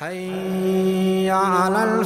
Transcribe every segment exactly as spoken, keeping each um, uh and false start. हय्या अलल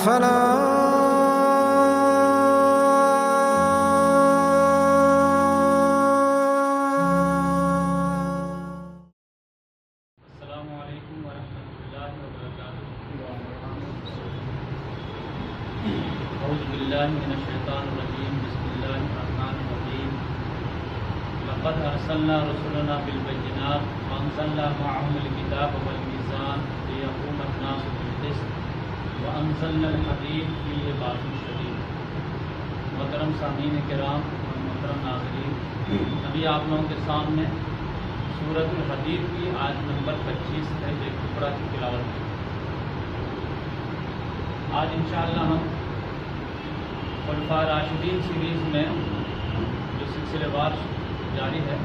खुल्फा-ए-राशिदीन सीरीज़ में जो सिलसिलेवार जारी है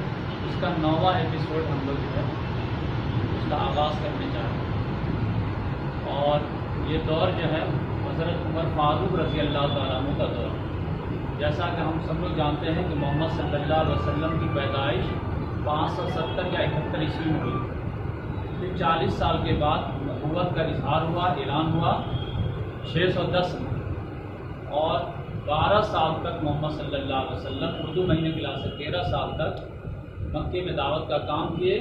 उसका नौवां एपिसोड हम लोग जो है उसका आगाज़ करने जा रहे हैं। और ये दौर जो है हजरत उमर फारूक रज़ी अल्लाह तआला अन्हु का दौर, जैसा कि हम सब लोग जानते हैं कि मोहम्मद सल्लल्लाहु अलैहि वसल्लम की पैदाइश पाँच सौ सत्तर या इकहत्तर ईस्वी में हुई। फिर चालीस साल के बाद नबूवत का इजहार हुआ, ऐलान हुआ छः सौ दस में, और बारह साल तक मोहम्मद सल्लल्लाहु अलैहि वसल्लम उर्दू महीने के लिहाज से तेरह साल तक मक्के में दावत का काम किए,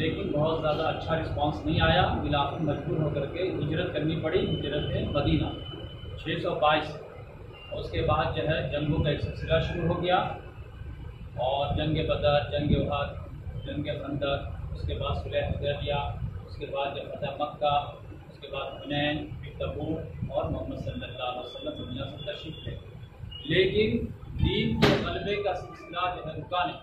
लेकिन बहुत ज़्यादा अच्छा रिस्पांस नहीं आया। बिलाखिर मजबूर होकर के हिजरत करनी पड़ी, हिजरत है मदीना छः सौ बाईस। उसके बाद जो है जंगों का एक सिलसिला शुरू हो गया, और जंग-ए-बदर, जंग-ए-उहद, जंग-ए-खंदक, उसके बाद सुलह-ए-हुदैबिया, उसके बाद जब फ़तः मक्का, उसके बाद हुनैन, अरतबून, और मोहम्मद सल्लल्लाहु अलैहि वसल्लम दुनिया से तशरीफ ले। लेकिन दीन के गलबे का सिलसिला जो है रुका नहीं।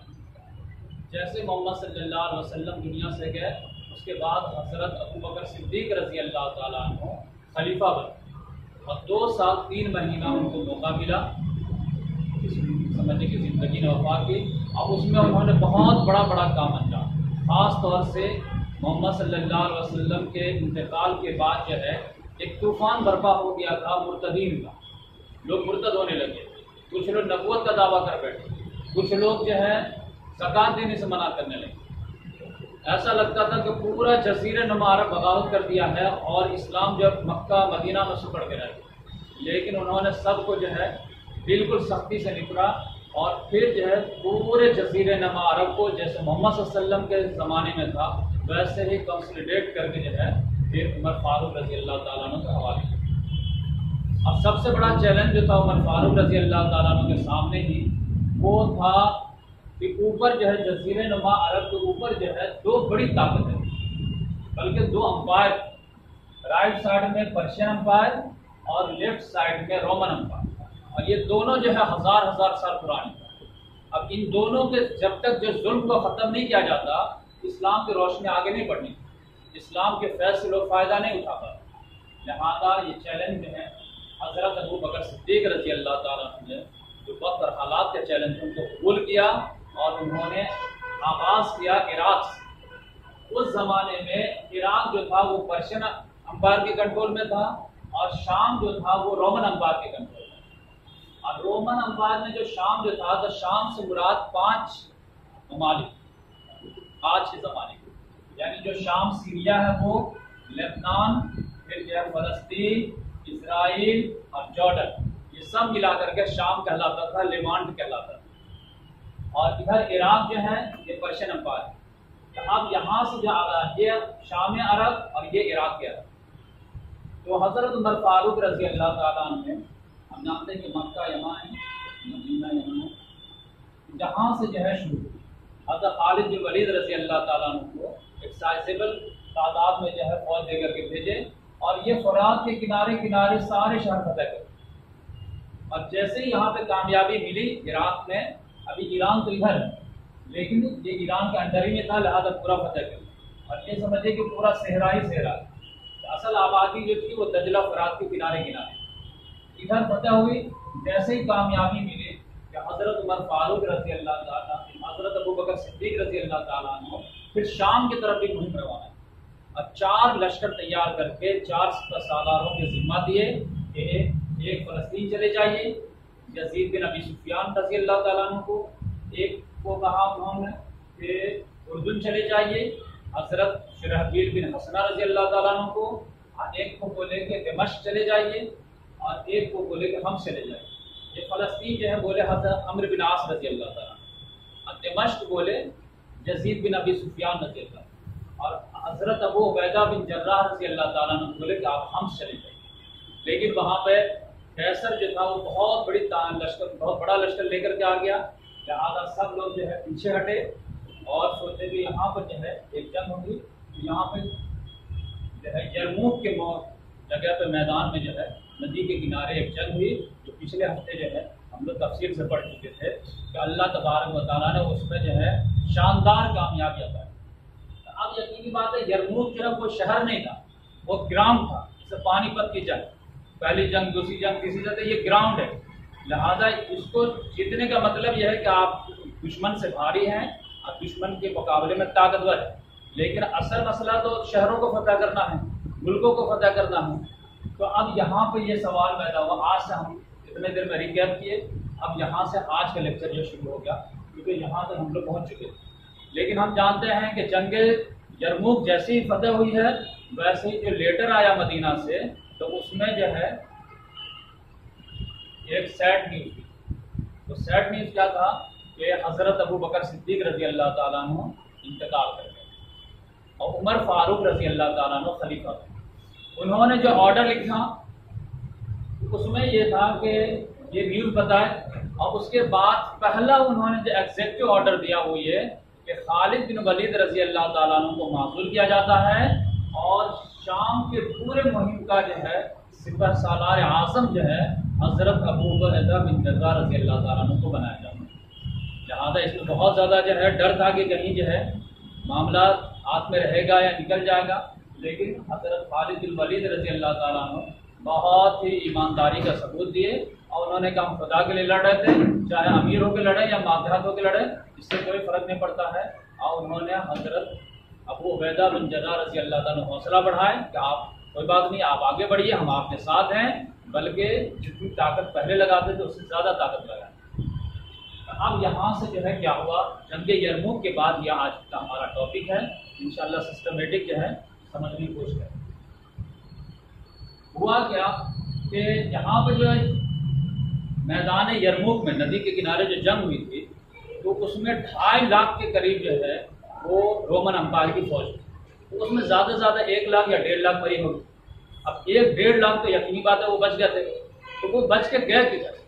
जैसे मोहम्मद सल्लल्लाहु अलैहि वसल्लम दुनिया से गए, उसके बाद हजरत अबू बकर सिद्दीक रज़ी अल्लाह तआला अन्हु खलीफा बने, और दो साल तीन महीना उनको मौका मिला समझने की, ज़िंदगी ने वफ़ा की। अब उसमें उन्होंने बहुत बड़ा बड़ा काम अंजाम, ख़ास तौर से मोहम्मद सल्लल्लाहु अलैहि वसल्लम के इंतकाल के बाद जो है एक तूफ़ान बर्पा हो गया था मुरतदीन का। लोग मुरतद होने लगे, कुछ लोग नबूवत का दावा कर बैठे, कुछ लोग जो है ज़कात देने से मना करने लगे। ऐसा लगता था कि पूरा जजीर नमा आरब बगावत कर दिया है और इस्लाम जब मक्का मदीना में सुकड़ के रह गया। लेकिन उन्होंने सबको जो है बिल्कुल सख्ती से निपटा, और फिर जो है पूरे जजीर नमा आरब को जैसे मोहम्मद सल्लल्लाहु अलैहि वसल्लम के ज़माने में था वैसे ही कंसोलिडेट करके जो है फिर उमर फारूक रज़ी अल्लाह तआला अन्हु के हवाले। अब सबसे बड़ा चैलेंज जो था उमर फारूक रज़ी अल्लाह तआला अन्हु के सामने ही वो था कि ऊपर जो है जजीरे नुमा अरब के ऊपर जो है दो बड़ी ताकतें, बल्कि दो अंपायर, राइट साइड में पर्शियन अंपायर और लेफ्ट साइड में रोमन अंपायर, और ये दोनों जो है हज़ार हज़ार साल पुराने। अब इन दोनों के जब तक जो जुल्म को ख़त्म नहीं किया जाता इस्लाम की रोशनी आगे नहीं बढ़नी, इस्लाम के फैसलों फ़ायदा नहीं उठा पाते। लिहाजा ये चैलेंज जो है हज़रत अबू बकर सिद्दीक रज़ी अल्लाह तआला अन्हु ने जो वक्त और हालात के चैलेंज उनको कबूल किया, और उन्होंने आगाज़ किया इराक़ से। उस ज़माने में इराक़ जो था वो पर्शियन अंपायर के कंट्रोल में था, और शाम जो था वो रोमन अंपायर के कंट्रोल में था। और रोमन अंपायर में जो शाम जो था, तो शाम से मुराद पाँच ममालिक आज के ज़माने, यानी जो शाम सीरिया है वो, लेबनान, फिर जो है फलस्तीन, इसराइल और जॉर्डन, ये सब मिला करके शाम कहलाता था, लेवांट कहलाता था। और इधर इराक जो है ये पर्शियन अंपायर है। तो अब यहाँ से जो आ रहा है ये शाम अरब और ये इराक के अरब। तो हज़रत उमर फारूक रज़ी अल्लाह तआला अन्हु ने, हम जानते हैं कि मक्का यहाँ है, मदीना यहाँ है, जहाँ से जो है शुरू हज़रत खालिद बिन वलीद रज़ी अल्लाह तआला अन्हु को एक साइज़ेबल तादाद में जो है फौज दे करके भेजे, और ये फरात के किनारे किनारे सारे शहर फतेह कर। और जैसे ही यहाँ पे कामयाबी मिली इराक़ में, अभी ईरान तो इधर है लेकिन ये ईरान के अंडर ही में था, लिहाजा पूरा फतेह कर। और ये समझिए कि पूरा सहरा ही सहरा, असल आबादी जो थी वो दजला फरात के किनारे किनारे इधर फतेह हुई। जैसे ही कामयाबी मिली कि हज़रत उमर फारूक रज़ी अल्लाह तआला अन्हु, हज़रत अबू बकर सिद्दीक़ रज़ी अल्लाह तआला अन्हु फिर शाम की तरफ भी मुहिम करवाना है। अब चार लश्कर तैयार करके चार सालारों के जिम्मा दिए कि एक फलस्तीन चले जाइए, यज़ीद बिन अबी सुफियान रज़ी अल्लाह तआला अन्हु को, एक को कहा उन्होंने कि उर्दुन चले जाइए, हजरत शुरहबील बिन हसना रज़ी अल्लाह तआला अन्हु को, और एक को बोले कि दमिश्क चले जाइए और एक को बोले कि हम चले जाइए। ये फ़लस्तीन जो है बोले हजरत अमर बिन आस रजी अल्लाह तआला, और दमिश्क बोले यज़ीद बिन अबी सुफियान रजी अल्लाह, और हजरत अबू उबैदा बिन जर्राह रजी अल्लाह ताला ने बोले कि आप हम्स चले जाइए। लेकिन वहाँ पे कैसर जो था वो बहुत बड़ी लश्कर बहुत बड़ा लश्कर लेकर के आ गया, लिहाजा सब लोग जो है पीछे हटे और सोचे कि यहाँ पर जो है एक जंग होगी, यहाँ पे जो है यरमूक के मौत जगह पे मैदान में जो है नदी के किनारे एक जंग हुई, जो पिछले हफ्ते जो है हम लोग तफसील से पढ़ चुके थे कि अल्लाह तबारक व तआला ने उसमें जो है शानदार कामयाबी अता की। अब यकीन की बात है यरमूक जो है वो शहर नहीं था, वो ग्राउंड था, जैसे पानीपत की जंग, पहली जंग दूसरी जंग तीसरी जंग, ये ग्राउंड है। लिहाजा इसको जीतने का मतलब यह है कि आप दुश्मन से भारी हैं और दुश्मन के मुकाबले में ताकतवर है, लेकिन असल मसला तो शहरों को फतह करना है, मुल्कों को फतह करना है। तो अब यहाँ पर यह सवाल पैदा हुआ, आज से हम इतने देर में रिकैप किए, अब यहाँ से आज का लेक्चर जो शुरू हो गया क्योंकि यहाँ तक हम लोग पहुँच चुके थे। लेकिन हम जानते हैं कि जंग यरमूक जैसे ही फतह हुई है, वैसे ही जो लेटर आया मदीना से तो उसमें जो है एक सैड न्यूज़ थी। तो सैड न्यूज़ क्या था कि हजरत अबू बकर सिद्दीक रजी अल्लाह ताला अन्हु इंतकाल कर गए और उमर फारूक रजी अल्लाह ताला अन्हु खलीफा थे। उन्होंने जो ऑर्डर लिखा उसमें यह था कि ये न्यूज़ बताए, और उसके बाद पहला उन्होंने जो एग्जेक्टिव ऑर्डर दिया वो ये कि खालिद बिन वलीद रजी अल्लाह ताला अन्हु को माजूल किया जाता है और शाम के पूरे मुहिम का जो है सिपह सालार आज़म जो है हजरत अबू उबैदा बिन जर्राह रजी अल्लाह ताला अन्हु को बनाया जाता है। लिहाजा इसमें बहुत ज़्यादा जो है डर था कि कहीं जो है मामला हाथ में रहेगा या निकल जाएगा, लेकिन हजरत खालिद बिन वलीद रजी अल्लाह ताला अन्हु बहुत ही ईमानदारी का सबूत दिए और उन्होंने कहा हम खुदा के लिए लड़ रहे थे, चाहे अमीर होकर लड़े या माध्यम होकर लड़े, इससे कोई फ़र्क नहीं पड़ता है। और उन्होंने हजरत अबू उबैदा बिन जर्राह रजी अल्लाह ताला ने हौसला बढ़ाए कि आप कोई बात नहीं, आप आगे बढ़िए, हम आपके साथ हैं, बल्कि जितनी ताकत पहले लगाते थे उससे ज़्यादा ताकत लगाए। अब यहाँ से जो है क्या हुआ जंग यरमूक के बाद, यह आज का हमारा टॉपिक है, इंशाअल्लाह सिस्टमेटिक जो है समझने की कोशिश करें। हुआ क्या कि यहाँ पर जो मैदान यरमूक में नदी के किनारे जो जंग हुई थी तो उसमें ढाई लाख के करीब जो है वो रोमन अंपायर की फौज थी, तो उसमें ज़्यादा से ज़्यादा एक लाख या डेढ़ लाख मरी होगी। अब एक डेढ़ लाख तो यकीनी बात है वो बच गए थे, तो वो बच के गए किधर,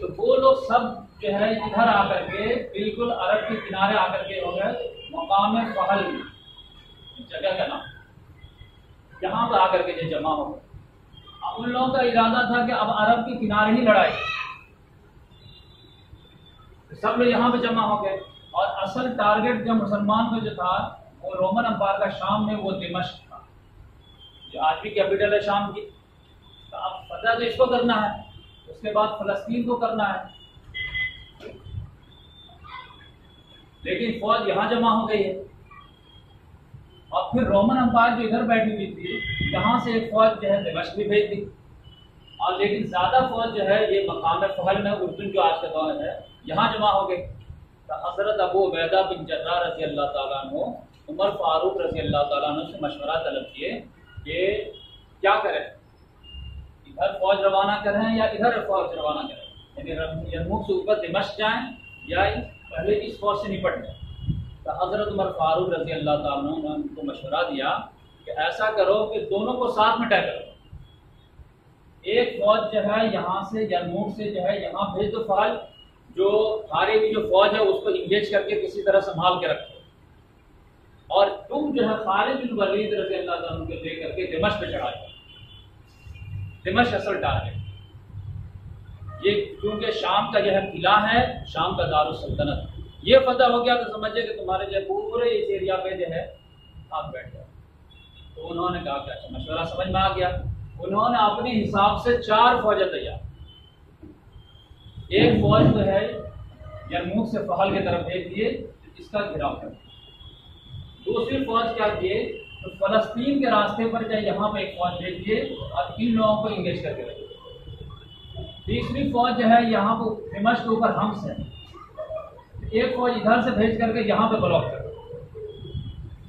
तो वो लोग सब जो है इधर आकर के बिल्कुल अरब के किनारे आकर के हो गए मुकाम फहल जगह का नाम, यहाँ पर आकर के जो जमा हो गए। उन लोगों का इरादा था कि अब अरब के किनारे ही लड़ाई, सब लोग यहाँ पे जमा हो गए, और असल टारगेट जो मुसलमान को जो था वो रोमन अंपायर का शाम में वो दमिश्क था, जो आज भी कैपिटल है शाम की। तो अब फतह तो इसको करना है, उसके बाद फलस्तीन को करना है, लेकिन फौज यहाँ जमा हो गई है। और फिर रोमन अंपायर जो इधर बैठी हुई थी यहाँ से एक फौज जो है दमिश्क भी भेज दी, और लेकिन ज़्यादा फौज जो है ये मकाम फहल में उर्दुन जो आज का दौर है यहाँ जमा हो गए। तो हजरत अबू उबैदा बिन जर्राह रजी अल्लाह ताला अन्हु उमर फारूक रजी अल्लाह ताला अन्हु से मशवरा तलब किए कि क्या करें, इधर फौज रवाना करें या इधर फौज रवाना करें, यानी यरमूक से ऊपर दमिश्क जाएं या पहले इस फौज से निपट जाएं। तो हजरत उमर फारूक रजी अल्लाह ताला अन्हु ने उनको मशवरा दिया कि ऐसा करो कि दोनों को साथ में टैग करो, एक फौज जो है यहाँ से यरमूक से जो है यहाँ भेज दो फौज, जो हमारे भी जो फौज है उसको इंगेज करके किसी तरह संभाल के रखो, और तुम जो है खालिद बिन वलीद रज़ी अल्लाह ताला अन्हु को लेकर के दमिश्क पे चढ़ा जाओ, दमिश्क असल टारगेट ये, क्योंकि शाम का यह किला है, शाम का दारुस सल्तनत, ये पता हो गया तो समझिए कि तुम्हारे जो पूरे इस एरिया में जो है आप बैठ जाओ। तो उन्होंने कहा कि अच्छा, मशवरा समझ में आ गया। उन्होंने अपने हिसाब से चार फौजें तैयार, एक फौज जो है यरमूक से फहल की तरफ भेज दिए, इसका घेराव कर दिया। दूसरी फौज क्या किए तो फलस्तीन के रास्ते पर जो यहाँ पर एक फौज भेज दिए और इन लोगों को इंगेज करके रखे। तीसरी फौज जो है यहाँ पर दमिश्क के ऊपर हम्स है, एक फौज इधर से भेज करके यहाँ पे ब्लॉक कर,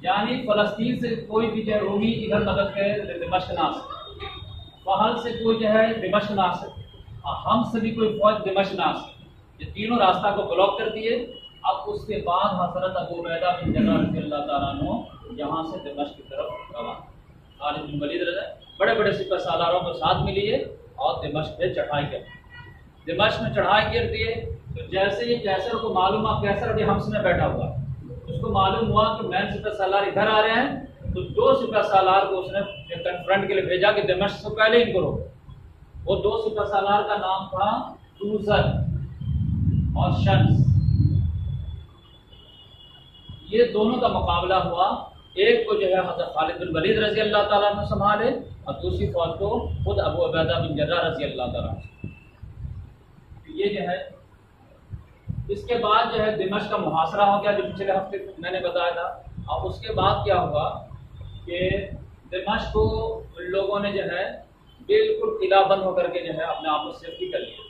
यानी फलस्तीन से कोई भी जो होगी इधर मदद करे दमिश्क ना से, फहल से कोई जो है दमिश्क ना से, और हम्स से भी कोई फौज दमिश्क ना से। ये तीनों रास्ता को ब्लॉक कर दिए। अब उसके बाद हजरत अबू उबैदा बिन जर्राह रज़ियल्लाहु तआला अन्हु यहाँ से दमिश्क की तरफ रवाना। खालिद बिन वलीद बड़े बड़े सिपह सालारों को साथ में लिए और दमिश्क में चढ़ाई कर दमिश्क में चढ़ाई कर दिए। तो जैसे ही कैसर को मालूम हुआ, कैसर अभी हम्स में बैठा हुआ, उसको मालूम हुआ कि मैन सिपह सालार इधर आ रहे हैं, तो दो सिपह सालार को उसने कन्फ्रंट के लिए भेजा कि दमिश्क से पहले इनको रोको। वो दो सिपह सालार का नाम था तूसर और शम्स। ये दोनों का मुकाबला हुआ। एक को जो है हजरत खालिद बिन वलीद रजी अल्लाह तआला ने संभाले और दूसरी फौज को खुद अबू उबैदा बिन जर्राह रजी अल्लाह तआला ने। ये जो है इसके बाद जो है दमिश्क का मुहासरा हो गया, जो पिछले हफ्ते मैंने बताया था। और उसके बाद क्या हुआ कि दमिश्क को उन लोगों ने जो है बिल्कुल किला बंद होकर के जो है अपने आप को सेफ्टी कर लिया।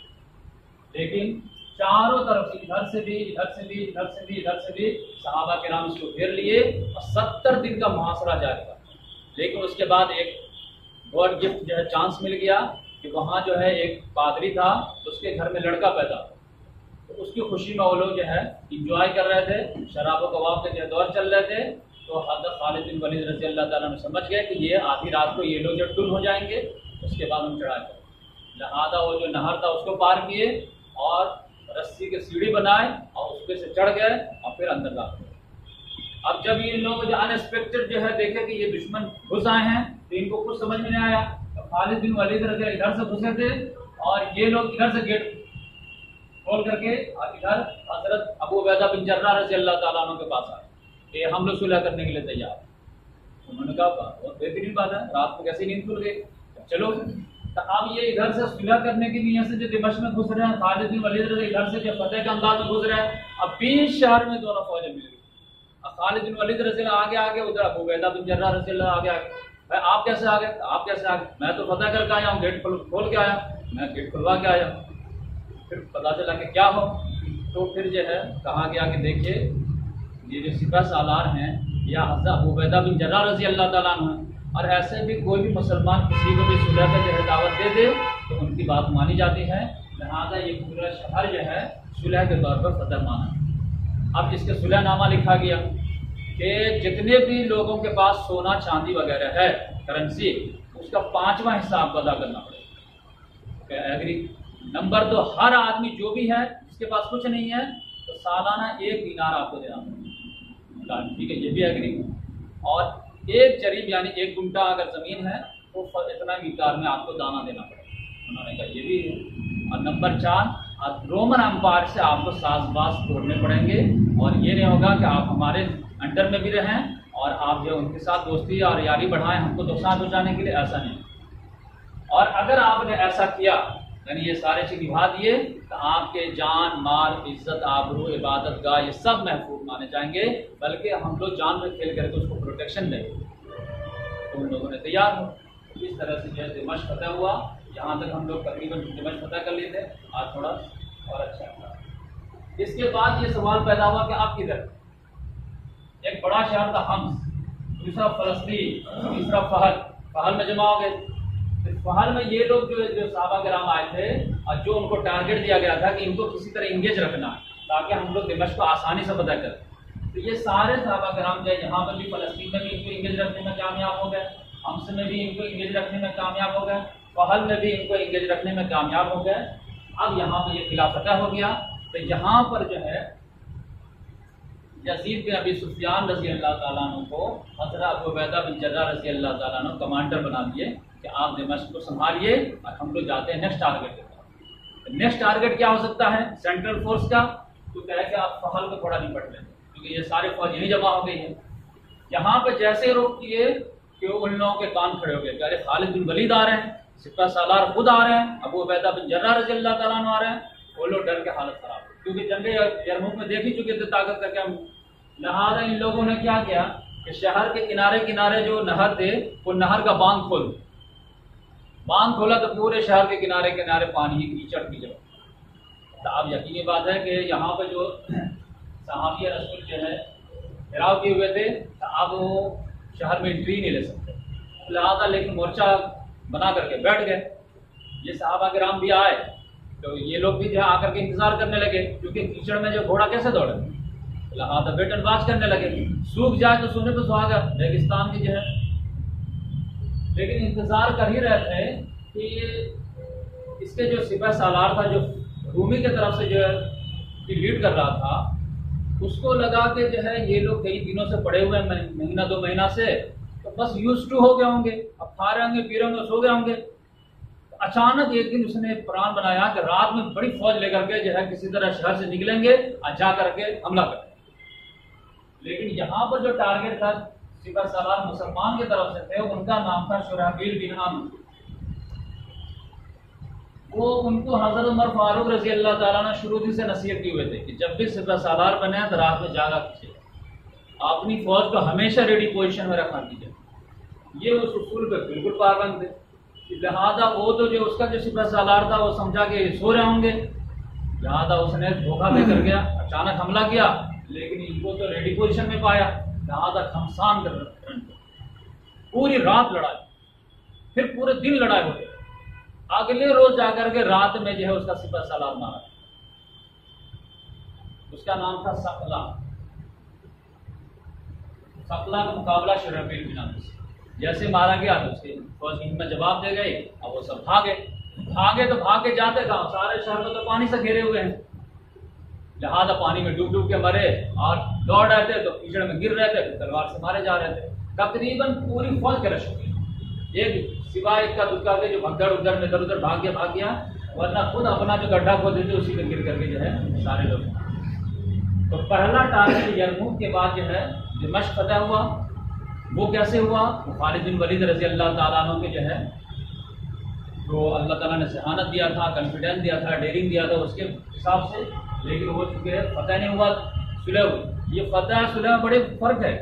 लेकिन चारों तरफ से इधर से भी इधर से भी इधर से भी इधर से भी सहाबा के नाम उसको घेर लिए और सत्तर दिन का मुहासरा जारी था। लेकिन उसके बाद एक गॉड गिफ्ट जो है चांस मिल गया कि वहाँ जो है एक पादरी था, उसके घर में लड़का पैदा हुआ। तो उसकी खुशी में वो लोग जो है इंजॉय कर रहे थे, शराबों कबाब के जो है दौर चल रहे थे। तो हजरत खालिद बिन वलीद रजी अल्लाह तआला ने समझ गए कि ये आधी रात को ये लोग जो टुन हो जाएंगे, उसके बाद हम चढ़ा कर नहादा वो जो नहर था उसको पार किए और रस्सी की सीढ़ी बनाए और उसके से चढ़ गए और फिर अंदर दाखिल हुए। अब जब ये लोग जो अनएक्सपेक्टेड जो है देखे कि ये दुश्मन घुस आए हैं, तो इनको कुछ समझ में नहीं आया। खालिद बिन वलीद इधर से घुसे थे और ये लोग इधर से गेट खोल करके और इधर हजरत अबू उबैदा बिन जर्राह रज़ी अल्लाह तआला अन्हु के पास आए कि हम लोग सुलह करने के लिए तैयार। उन्होंने कहा बहुत बेहतरीन बात है, रात को कैसे नींद खुल गई, चलो। तो अब ये इधर से सुलह करने के लिए से जो दमिश्क में घुस रहे हैं, खालिद बिन वलीद इधर से जो फतेह के अंदाज में घुस रहे हैं। अब बीस शहर में दोनों फौजें मिल गई। अब खालिद बिन वलीद रज़ी अल्लाह आगे आगे, उधर अबू उबैदा बिन जर्राह रज़ी अल्लाह आगे आगे। भाई आप कैसे आ गए, आप कैसे आ गए, मैं तो पता करके आया हूँ, गेट खोल के आया, मैं गेट खुलवा के आया। फिर पता चला कि क्या हो, तो फिर जो है कहा गया कि देखिए ये जो सिपह सालार हैं या हजरत अबू उबैदा बिन जर्राह रजी अल्लाह तआला अन्हु, और ऐसे भी कोई भी मुसलमान किसी को भी सुलह का जो है दावत दे दे तो उनकी बात मानी जाती है। लिहाजा ये पूरा शहर जो है सुलह के तौर पर फतह माना। अब इसके सुलहनामा लिखा गया कि जितने भी लोगों के पास सोना चांदी वगैरह है करेंसी, उसका पाँचवा हिस्सा आप अदा करना पड़ेगा। एग्री नंबर दो, हर आदमी जो भी है जिसके पास कुछ नहीं है तो सालाना एक दिनार आपको देना पड़ेगा, ठीक है, ये भी एग्री। और एक जरीब यानी एक गुंटा अगर ज़मीन है तो इतना मीदार में आपको दाना देना पड़ेगा, उन्होंने कहा ये भी है। और नंबर चार, रोमन अंपायर से आपको सास बास तोड़ने पड़ेंगे और ये नहीं होगा कि आप हमारे अंडर में भी रहें और आप जो उनके साथ दोस्ती और यारी बढ़ाएं हमको नुकसान पहुँचाने के लिए, ऐसा नहीं। और अगर आपने ऐसा किया यानी ये सारे चीज़ निभा दिए तो आपके जान माल इज्जत आबरू इबादत गाह ये सब महफूज माने जाएंगे, बल्कि हम लोग जान में खेल करके उसको प्रोटेक्शन देंगे। तो उन लोगों ने तैयार हो। इस तरह से जो है दमिश्क फतह हुआ। यहाँ तक हम लोग तकरीबन दमिश्क पता कर लेते हैं, आज थोड़ा और अच्छा था। इसके बाद ये सवाल पैदा हुआ कि आप किधर, एक बड़ा शहर था हम्स, दूसरा फलस्तीन, तीसरा फहल। फहल में जमा हो गए। फहल में ये लोग जो जो सहाबा किराम आए थे और जो उनको टारगेट दिया गया था कि इनको किसी तरह इंगेज रखना ताकि हम लोग दमिश्क को आसानी से पता करें, तो ये सारे सहाबा किराम जो यहाँ पर भी फलस्तीन में भी इनको इंगेज रखने में कामयाब हो गए, हम्स में भी इनको इंगेज रखने में कामयाब हो गए, फहल में भी इनको इंगेज रखने में कामयाब हो गए। अब यहाँ पर यह किला फतह हो गया। तो यहाँ पर जो है यज़ीद बिन अबी सुफियान रजी अल्लाह तआला अन्हु को हजरत अबू उबैदा बिन जर्राह रजी अल्लाह तआला अन्हु कमांडर बना दिए कि आप दमिश्क को संभालिए और हम लोग जाते हैं नेक्स्ट टारगेट के। नेक्स्ट टारगेट क्या हो सकता है सेंट्रल फोर्स का, तो कहे कि आप फहल को थोड़ा निपट लें क्योंकि ये सारे फौज यही जमा हो गई है। यहाँ पर जैसे रोक किए कि उन लोगों के कान खड़े हो गए, अरे खालिद बिन वलीद आ रहे हैं, सिपह सालार खुद आ रहे हैं, अबू उबैदा बिन जर्राह रजी अल्लाह तआला अन्हु आ रहे हैं। वो लोग डर के हालत ख़राब, क्योंकि जंग यरमूक में देख ही चुके थे ताकत का क्या। लिहाजा इन लोगों ने क्या किया कि शहर के किनारे किनारे जो नहर थे वो नहर का बांध खोल बांध खोला, तो पूरे शहर के किनारे किनारे पानी ही कीचड़ कीचड़। तो अब यकीनी बात है कि यहाँ पर जो सहाबी रसूल जो है घेराव किए हुए थे तो आप वो शहर में एंट्री नहीं ले सकते, लिहाजा लेकिन मोर्चा बना करके बैठ गए। ये सहाबा किराम भी आए तो ये लोग भी जो आकर के इंतजार करने लगे, क्योंकि कीचड़ में जो घोड़ा कैसे दौड़े, लिहाजा बेटन बाज करने लगे, सूख जाए तो सुने तो सुहागा रेगिस्तान की जो है। लेकिन इंतजार कर ही रहे थे कि इसके जो सिपह सालार था जो रूमी के तरफ से जो है लीड कर रहा था, उसको लगा कि जो है ये लोग कई दिनों से पड़े हुए हैं, महीना दो महीना से, तो बस यूज टू हो गए होंगे, अब खा रहे होंगे पी रहे होंगे सो गए होंगे। तो अचानक एक दिन उसने प्लान बनाया कि रात में बड़ी फौज लेकर के जो है किसी तरह शहर से निकलेंगे और जा करके हमला करेंगे। लेकिन यहाँ पर जो टारगेट था सिपह सालार मुसलमान की तरफ से थे, उनका नाम था शुरहबील बिन हसना। वो उनको हजरत उमर फारूक रजी अल्लाह ताला ने शुरू से नसीहत किए हुए थे कि जब भी सिपह सालार बने तो रात में जागा कीजिए, अपनी फौज को हमेशा रेडी पोजीशन में रखा कीजिए। ये उस उसूल पर बिल्कुल पाबंद थे, लिहाजा वो तो जो उसका जो सिपह सालार था वो समझा कि सो रहे होंगे, लिहाजा उसने धोखा देकर गया, अचानक हमला किया, लेकिन इनको तो रेडी पोजिशन में पाया, लिहाजा खमसान कर पूरी रात लड़ाई, फिर पूरे दिन लड़ाई हो गई। अगले रोज जाकर के रात में जो है उसका सिपह सालार मारा, उसका नाम था सकला। सकला का मुकाबला शुरहबील बिन हसना, जैसे मारा गया तो उसके फौज में जवाब दे गए, अब वो सब भागे भागे तो भागे जाते गाँव, सारे शहर में तो पानी से घेरे हुए हैं, लिहाजा पानी में डूब डूब के मरे और दौड़ रहे थे तो कीचड़ में गिर रहे थे तो तलवार से मारे जा रहे थे। तकरीबन पूरी फौज के रश हो गई, एक सिवाय इक्का दुक्का के जो भगदड़ उधर में इधर उधर भाग गया भाग गया, वरना खुद अपना जो गड्ढा खोदे थे उसी में गिर करके जो है सारे लोग। तो पहला टारगेट यरमूक के बाद जो है दमिश्क फतह हुआ। वो कैसे हुआ? खालिद बिन वलीद रजी अल्लाह ताला अन्हु के जो है जो अल्लाह ताला ने सहानत दिया था, कॉन्फिडेंस दिया था, डेयरिंग दिया था उसके हिसाब से, लेकिन वो चुके फतह नहीं हुआ, सुलह हुई। ये फतह सुलह बड़े फर्क है।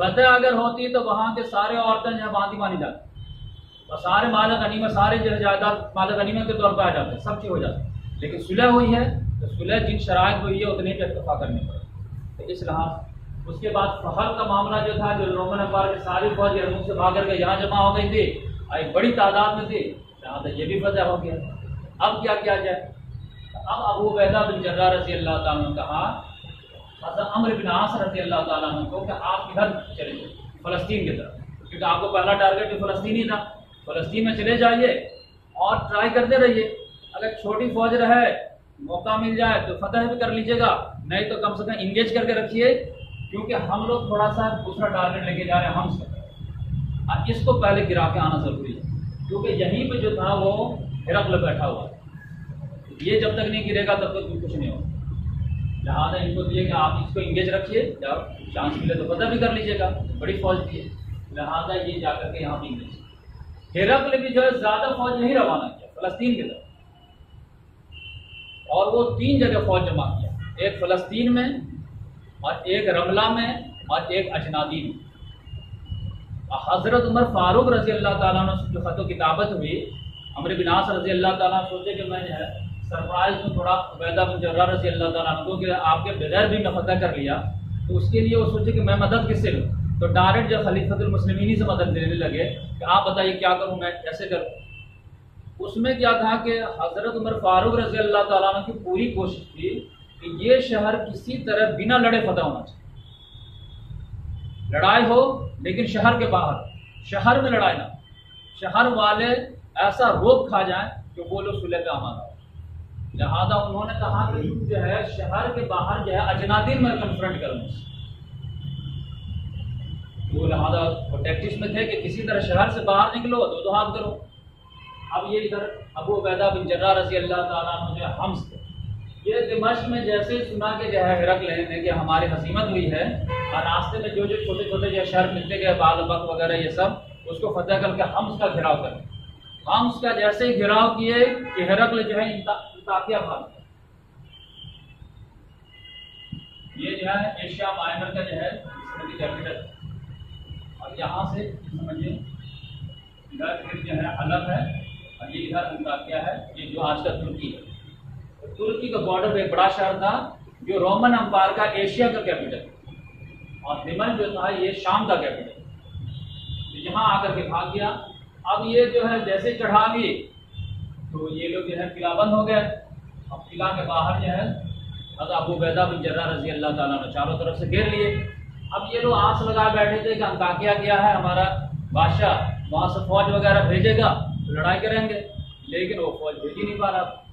फतह अगर होती तो वहाँ के सारे औरतें जो है बांधी मानी जाती, और सारे माल गनीमत सारे जो जायदाद माल गनीमत के तौर पर आ जाते हैं, सब चीज़ हो जाती है। लेकिन सुलह हुई है तो सुलह जिन शराय हुई है उतने पर इतफा करनी पड़े, तो इस लिहाज। उसके बाद फहल का मामला जो था, जो रोमन अंपायर की सारी फौज यरमूक से भाग करके यहाँ जमा हो गई थी और एक बड़ी तादाद में थी, यहाँ तक ये भी फतह हो गया। अब क्या किया जाए? अब अबू उबैदा बिन जर्राह रजी अल्लाह ताला ने कहा हजरत अमर बिन आस रजी अल्लाह ताला को कि आप इधर चले जाए फ़लस्तीन की तरफ, क्योंकि आपको पहला टारगेट फ़लस्तीन ही था, फलस्तीन में चले जाइए और ट्राई करते रहिए, अगर छोटी फौज रहे मौका मिल जाए तो फतह भी कर लीजिएगा, नहीं तो कम से कम इंगेज करके रखिए, क्योंकि हम लोग थोड़ा सा दूसरा टारगेट लेके जा रहे हैं हम्स का, अब इसको पहले गिरा के आना ज़रूरी है, क्योंकि यहीं पे जो था वो हिरकल बैठा हुआ है, ये जब तक नहीं गिरेगा तब तक कुछ नहीं होगा। लिहाजा इनको दिए कि आप इसको इंगेज रखिए, जब चांस मिले तो फतह भी कर लीजिएगा, बड़ी फौज थी, लिहाजा ये जा करके यहाँ भी इंगेज। हिरकल भी जो है ज्यादा फौज नहीं रवाना किया फलस्तीन की तरफ, और वो तीन जगह फौज जमा किया, एक फलस्तीन में और एक रमला में और एक अजनादीन में। हजरत उमर फारूक रजी अल्लाह ताला ने जो खतो किताबत हुई, अमर बिन आस रजी अल्लाह ताला सोचे कि मैं सरप्राइज में थोड़ा उबैदा बिन जर्राह रजी अल्लाह ताला को कि आपके बगैर भी मैं फतह कर लिया, तो उसके लिए वो सोचे कि मैं मदद किससे लूँ, तो डायरेक्ट जो खलीफतुल मुस्लिमीन से मदद लेने लगे कि आप बताइए क्या करूं मैं कैसे करूं। उसमें क्या था कि हजरत उमर फारूक रजी अल्लाह ताला अन्हु की पूरी कोशिश थी कि ये शहर किसी तरह बिना लड़े फतह होना चाहिए, लड़ाई हो लेकिन शहर के बाहर, शहर में लड़ाई ना, शहर वाले ऐसा रोक खा जाए कि वो लोग सुलह का अमान हो। लिहाजा उन्होंने कहा कि जो है शहर के बाहर जो है अजनादीन में कन्फ्रंट करना, वो लिहाजा वो टैक्टिक्स में थे कि किसी तरह शहर से बाहर निकलो दो दो हाथ करो। अब ये इधर अबू उबैदा बिन जर्राह रजी अल्लाह ताला अन्हु जो हम्स थे, ये दमिश्क में जैसे सुना के जो है हिरकल ने कि हमारी हसीमत हुई है और रास्ते में जो जो छोटे छोटे जो शहर मिलते गए बैतुलमकद्दस वगैरह ये सब उसको फतह करके हम्स का घेराव करें। हम्स का जैसे ही घेराव किए कि हिरकल जो है अंताकिया भाग, ये जो है एशिया माइनर का जो है कैपिटल, और यहाँ से समझिए इधर फिर जो है अलग है और ये इधर अंताकिया है, ये जो आज का तुर्की है। तुर्की का बॉर्डर पे एक बड़ा शहर था जो रोमन अंपायर का एशिया का कैपिटल, और यमन जो था ये शाम का कैपिटल, तो यहाँ आकर के भाग गया। अब ये जो है जैसे चढ़ा गई तो ये लोग जो है किला बंद हो गए। अब किला के बाहर जो है हजरत अबू उबैदा बिन जर्राह रजी अल्लाह ताला ने चारों तरफ से घेर लिए। अब ये लोग आस लगा बैठे थे कि अंताकिया गया है हमारा बादशाह, वहाँ से फौज वगैरह भेजेगा तो लड़ाई करेंगे, लेकिन वो फौज भेज ही नहीं पा रहा।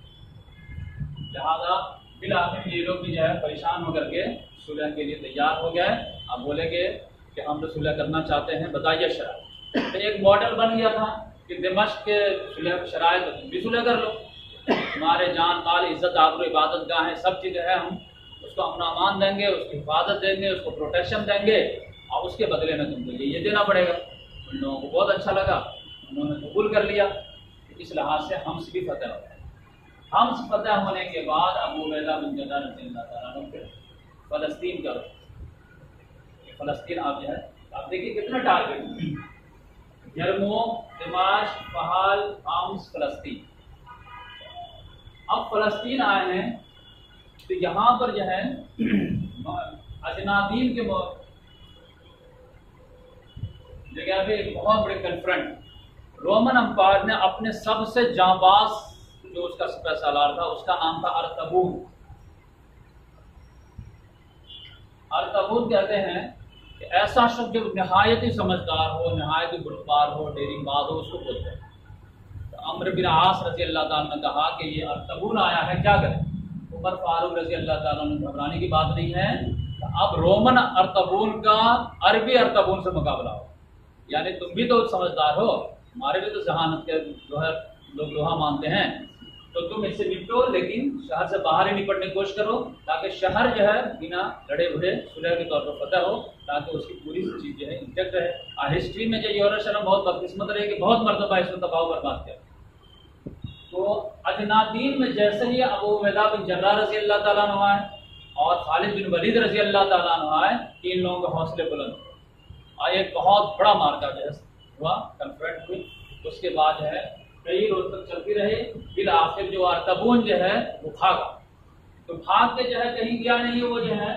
लिहाजा फिलहाल ये लोग भी जो है परेशान होकर के सुलह के लिए तैयार हो गए। अब बोलेंगे कि हम तो सुलह करना चाहते हैं, बताइए शराय। तो एक मॉडल बन गया था कि दमिश्क के सुलह शराय तो तुम भी सुलह कर लो, हमारे जान माल इज़्ज़त आबरू इबादत गाह है सब चीज़ है, हम उसको अपना मान देंगे, उसकी हिफाजत देंगे, उसको प्रोटेक्शन देंगे और उसके बदले में तुमको ये ये देना पड़ेगा। उन लोगों को बहुत अच्छा लगा, उन्होंने कबूल कर लिया। इस लिहाज से हम्स भी फतेह हो गए। हम्स फतेह होने के बाद अबू उबैदा बिन जर्राह रज़ियल्लाहु अन्हु फ़लस्तीन का फ़लस्तीन आप जो है आप देखिए कितना टारगेट, यरमूक, दमिश्क, फहल, हम्स, फ़लस्तीन। अब फ़लस्तीन आए हैं तो यहाँ पर जो है अजनादीन के जगह पे एक बहुत बड़े कन्फ्रंट, रोमन अंपायर ने अपने सबसे जांबाज जो उसका स्पेशलार था उसका नाम था अरतबून। अरतबून कहते हैं कि ऐसा शख्स जो नहायत ही समझदार हो, नहायत ही गुणवान हो, डेयरिंग बाज हो, उसको बोलते हैं। अमर बिन आस रजी अल्लाह ताला ने कहा कि ये अरतबून आया है, क्या करें। उमर फारूक रजी अल्लाह ताला ने घबराने की बात नहीं है, अब रोमन अरतबून का अरबी अरतबून से मुकाबला हो, यानी तुम भी तो समझदार हो, हमारे भी तो जहानत के लोग लोहा मानते हैं, तो तुम इससे निपटो, लेकिन शहर से बाहर ही निपटने की कोशिश करो ताकि शहर जो है बिना लड़े बुढ़े सुलह के तौर पर फतेह हो, ताकि उसकी पूरी चीज़ जो है इंटेक्ट रहे। और हिस्ट्री में जो यूरोप शर्म बहुत बदकिस्मत रहे कि बहुत मरतबा इसमें तबाह बर्बाद किया। तो अजनादीन में जैसे ही अबू उबैदा बिन जर्राह रजी अल्लाह तआला अन्हु आए और खालिद बिन वलीद रजी अल्लाह तआला अन्हु आए, इन लोगों के हौसले बुलंद और एक बहुत बड़ा मार्का जो है हुआ, कन्फ्रंट हुई। उसके बाद जो है कई रोज तक चलती रहे। फिर आखिर जो अरतबून जो है वो भागा, तो भाग के जो है कहीं गया नहीं, वो जो है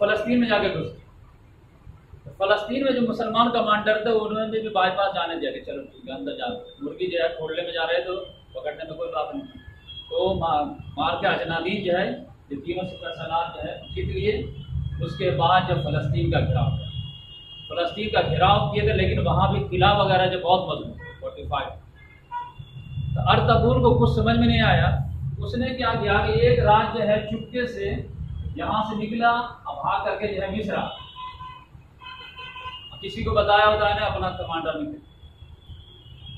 फ़लस्तीन में जाके घुस गया। तो फ़लस्तीन में जो मुसलमान कमांडर थे उन्होंने भी बाईपास जाने दिया कि चलो ठीक है अंदर जा, मुर्गी जो है खोलने में जा रहे तो पकड़ने में कोई बात नहीं। तो मार के अजनादीन जो है ये तीनों सुपर सलाद जो है जीत लिए। उसके बाद जब फ़लस्तीन का घिराव हुआ, फ़लस्तीन का घेराव किए थे, लेकिन वहाँ भी किला वगैरह जो बहुत मजबूत है फोर्टिफाइड। तो अरतबून को कुछ समझ में नहीं आया, उसने क्या किया कि एक रात जो है चुपके से यहाँ से निकला और भाग करके जो है मिस्र, किसी को बताया बताया ने अपना कमांडर नहीं था।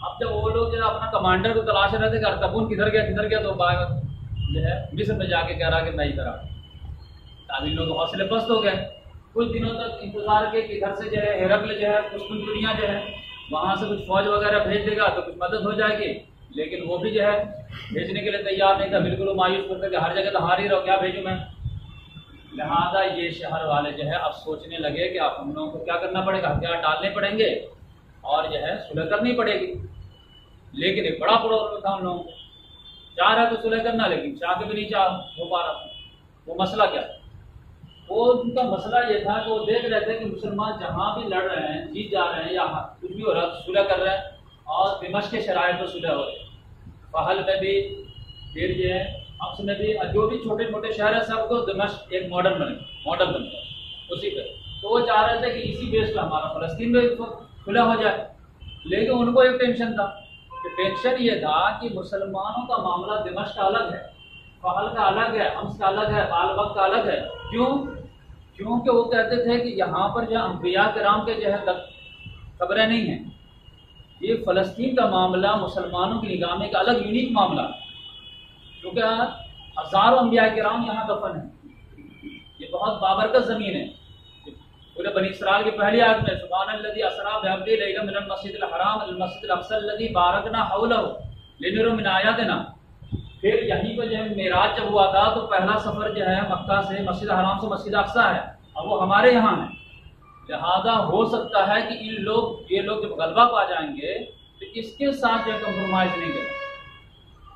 अब जब वो लोग जो अपना कमांडर को तलाश रहे थे कि अरतबून किधर गया किधर गया, तो भाग जो है मिस्र में जाके कह रहा कि मैं इधर आ गया। इन लोग हौसले पस्त हो गए। कुछ दिनों तक इंतजार के कि घर से जो है हेरक्ल जो है कुछ कुछ दुनिया जो है वहाँ से कुछ फौज वगैरह भेज देगा तो कुछ मदद हो जाएगी, लेकिन वो भी जो है भेजने के लिए तैयार नहीं था, बिल्कुल मायूस होकर के हर जगह तो हार ही रहो, क्या भेजूँ मैं। लिहाजा ये शहर वाले जो है अब सोचने लगे कि अब हम लोगों को क्या करना पड़ेगा, हथियार डालने पड़ेंगे और जो है सुलह करनी पड़ेगी। लेकिन एक बड़ा प्रॉब्लम था, हम लोगों को चाह रहा तो सुलह करना लेकिन चाह के भी नहीं चाह हो पा रहा। वो मसला क्या, वो उनका मसला ये था कि वो देख रहे थे कि मुसलमान जहाँ भी लड़ रहे हैं जीत जा रहे हैं या कुछ भी हो रहा है सुलह कर रहे हैं, और दमिश्क के शरायत पर सुलह हो रही है, पहल में भी, फिर ये है हम्स में भी, जो भी छोटे मोटे शहर है सबको दमिश्क एक मॉडल बने मॉडल बन गया उसी पर। तो वो चाह रहे थे कि इसी बेस पर हमारा फ़लस्तीन में सुलह हो जाए, लेकिन उनको एक टेंशन था कि टेंशन ये था कि मुसलमानों का मामला दमिश्क का अलग है, पहल का अलग है, हम्स का अलग है, बालबक का अलग है। क्यों? क्योंकि वो कहते थे कि यहाँ पर जो अंबिया कराम के जो है खबरें नहीं हैं, ये फ़लस्तीन का मामला मुसलमानों की निगाह में एक अलग यूनिक मामला, क्योंकि हज़ारों अंबिया कराम यहाँ दफन है, ये बहुत बाबरकत ज़मीन है। पूरे बनी इसराइल की पहली आयत में सुब्हानल्लज़ी असरा बिअब्दी लैला मिनल मस्जिदिल हराम इलल मस्जिदिल अक्सा अल्लज़ी बारकना हौलहु लिनुरियहु मिन आयातिना। फिर यहीं पर जो है मेराज जब हुआ था तो पहला सफ़र जो है मक्का से मस्जिद हराम से मस्जिद अक्सा है और वो हमारे यहाँ है। लिहाजा हो सकता है कि इन लोग ये लोग जब गलबा पा जाएंगे तो इसके साथ जो कम्प्रोमाइज़ नहीं करें,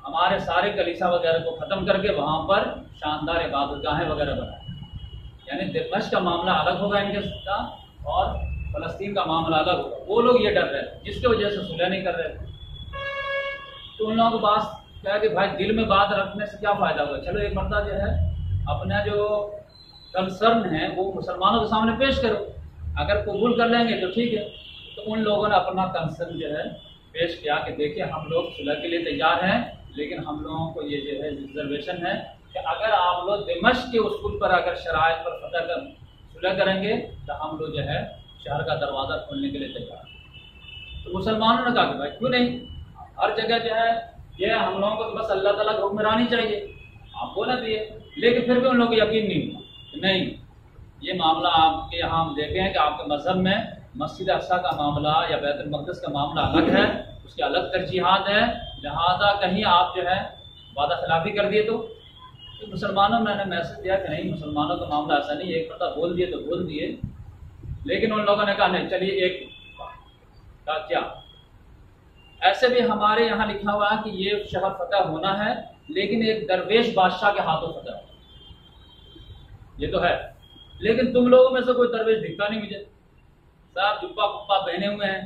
हमारे सारे कलीसा वगैरह को ख़त्म करके वहाँ पर शानदार इबादतगाहें वगैरह बनाए। यानी दमिश्क का मामला अलग होगा इनके का और फलस्तीन का मामला अलग होगा। वो लोग ये डर रहे थे जिसकी वजह से सुलह नहीं कर रहे थे। तो उन लोगों के पास क्या कि भाई दिल में बात रखने से क्या फ़ायदा होगा, चलो एक मरतबा जो है अपना जो कंसर्न है वो मुसलमानों के सामने पेश करो, अगर कबूल कर लेंगे तो ठीक है। तो उन लोगों ने अपना कंसर्न जो है पेश किया कि देखिए हम लोग सुलह के लिए तैयार हैं, लेकिन हम लोगों को ये जो है रिजर्वेशन है कि अगर आप लोग दमिश्क के उसूल पर अगर शराइत पर फतह कर सुलह करेंगे तो हम लोग जो है शहर का दरवाज़ा खोलने के लिए तैयार हैं। तो मुसलमानों ने कहा कि भाई क्यों नहीं, हर जगह जो है ये हम लोगों को तो बस अल्लाह ताला की हुक्मरानी चाहिए, आप बोला दिए। लेकिन फिर भी उन लोगों को यकीन नहीं हुआ, नहीं ये मामला आपके यहाँ हम देखे हैं कि आपके मजहब में मस्जिद अक्सा का मामला या बैतुलमकद्दस का मामला अलग है, उसके अलग तरजीहात है, लिहाजा कहीं आप जो है वादा खिलाफी कर दिए। तो, तो मुसलमानों ने मैसेज दिया कि नहीं मुसलमानों का मामला ऐसा नहीं, एक पता बोल दिए तो बोल दिए। लेकिन उन लोगों ने कहा नहीं चलिए एक का क्या, ऐसे भी हमारे यहाँ लिखा हुआ है कि ये शहर फतह होना है लेकिन एक दरवेश बादशाह के हाथों फतह होना, ये तो है, लेकिन तुम लोगों में से कोई दरवेश दिखता नहीं मुझे, साहब जुब्बा पुप्पा पहने हुए हैं,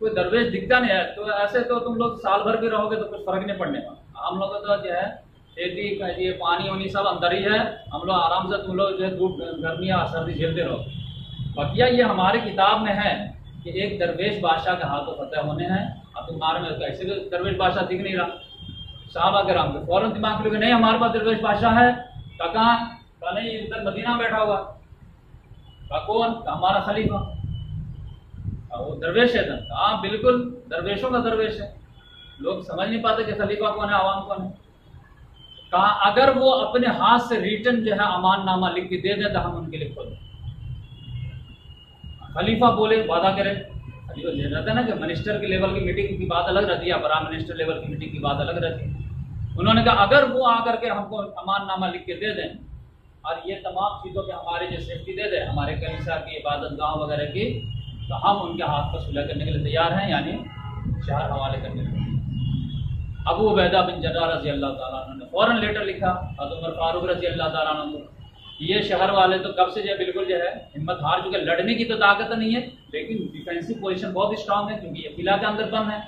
कोई दरवेश दिखता नहीं है। तो ऐसे तो तुम लोग साल भर भी रहोगे तो कुछ फर्क नहीं पड़ने वाला, हम लोगों का जो है खेती ये पानी वानी सब अंदर ही है, हम लोग आराम से तुम लोग जो है धूप गर्मी और सर्दी झेलते रहोगे। बाकिया ये हमारी किताब में है कि एक दरवेश बादशाह के हाथों फतह होने हैं, अब तुम्हारे में ऐसे तो दरवेश बादशाह दिख नहीं रहा। साहबा के राम फौरन दिमाग लोगे नहीं हमारे पास दरवेश बादशाह है, कहा नहीं इधर मदीना बैठा हुआ, का कौन, का हमारा खलीफा, वो दरवेश है। हाँ बिल्कुल दरवेशों का दरवेश है, लोग समझ नहीं पाते कि खलीफा कौन है आवाम कौन है। कहा अगर वो अपने हाथ से रिटर्न जो है अमान नामा लिख के दे दे तो हम उनके लिए खोल, खलीफा बोले वादा करे, खलीफा ले रहता है ना कि मिनिस्टर के लेवल की मीटिंग की बात अलग रहती है, प्राइम मिनिस्टर लेवल की मीटिंग की बात अलग रहती है। उन्होंने कहा अगर वो आकर के हमको अमान नामा लिख के दे दें और ये तमाम चीज़ों के हमारे जो सेफ्टी दे दें, हमारे कलीसा की इबादत गाह वगैरह की, तो हम उनके हाथ पर सुलह करने के लिए तैयार हैं, यानी शहर हवाले करने के लिए। अबू उबैदा बिन जर्राह रजी अल्लाह तआला अन्हु ने फ़ौरन लेटर लिखा हजरत उमर फारूक रजी अल्लाह तआला अन्हु को, ये शहर वाले तो कब से जो बिल्कुल जो है हिम्मत हार चुके, लड़ने की तो ताकत नहीं है लेकिन डिफेंसिव पोजीशन बहुत स्ट्रांग है, क्योंकि ये किला के अंदर बंद है,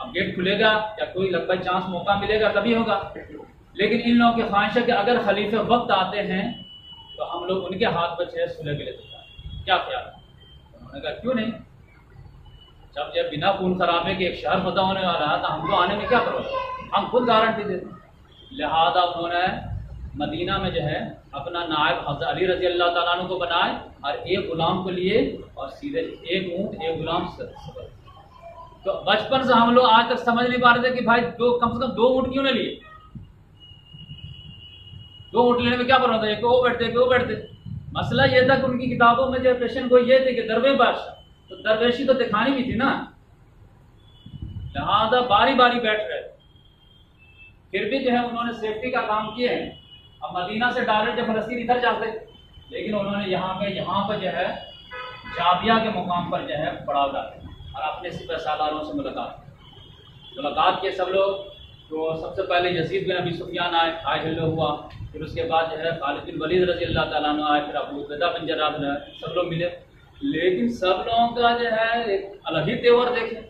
अब गेट खुलेगा या कोई लगभग चांस मौका मिलेगा तभी होगा। लेकिन इन लोगों की ख्वाहिश है कि अगर खलीफे वक्त आते हैं तो हम लोग उनके हाथ पर छह सुलह के लिए देता, क्या ख्याल है? उन्होंने कहा क्यों नहीं, जब जब बिना खून खराबे के एक शहर फतह होने वाला है तो हमको आने में क्या करोगे, हम खुद गारंटी देते। लिहाजा उन्होंने मदीना में जो है अपना नायब हजरत अली रजी अल्लाह तआला अन्हु को बनाए और एक गुलाम को लिए और सीधे एक ऊँट एक गुलाम सबर। तो बचपन से हम लोग आज तक समझ नहीं पा रहे थे कि भाई दो कम से कम दो ऊँट क्यों ना लिए, दो ऊँट लेने में क्या बना था, एक वो बैठते एक वो बैठते। मसला ये था कि उनकी किताबों में जो पेशन को ये थे कि दरवेश बादशाह, तो दरवेशी तो दिखानी भी थी ना, लिहाजा बारी बारी बैठ रहे थे। फिर भी जो है उन्होंने सेफ्टी का काम किए हैं, अब मदीना से डायरेक्ट जब फलस्तीन इधर जाते, लेकिन उन्होंने यहाँ पे यहाँ पर जो है जाबिया के मुकाम पर जो है पड़ाव डाले और अपने सिपह सालारों से मुलाकात मुलाकात के सब लोग। तो सबसे पहले यज़ीद बिन अबी सुफियान आए, हायल हुआ, फिर उसके बाद जो है खालिद बिन वलीद रजी अल्लाह तआला अन्हु आए, फिर अबू उबैदा बिन जर्राह आए, सब लोग मिले। लेकिन सब लोगों का जो है एक अलग ही तेवर देखे,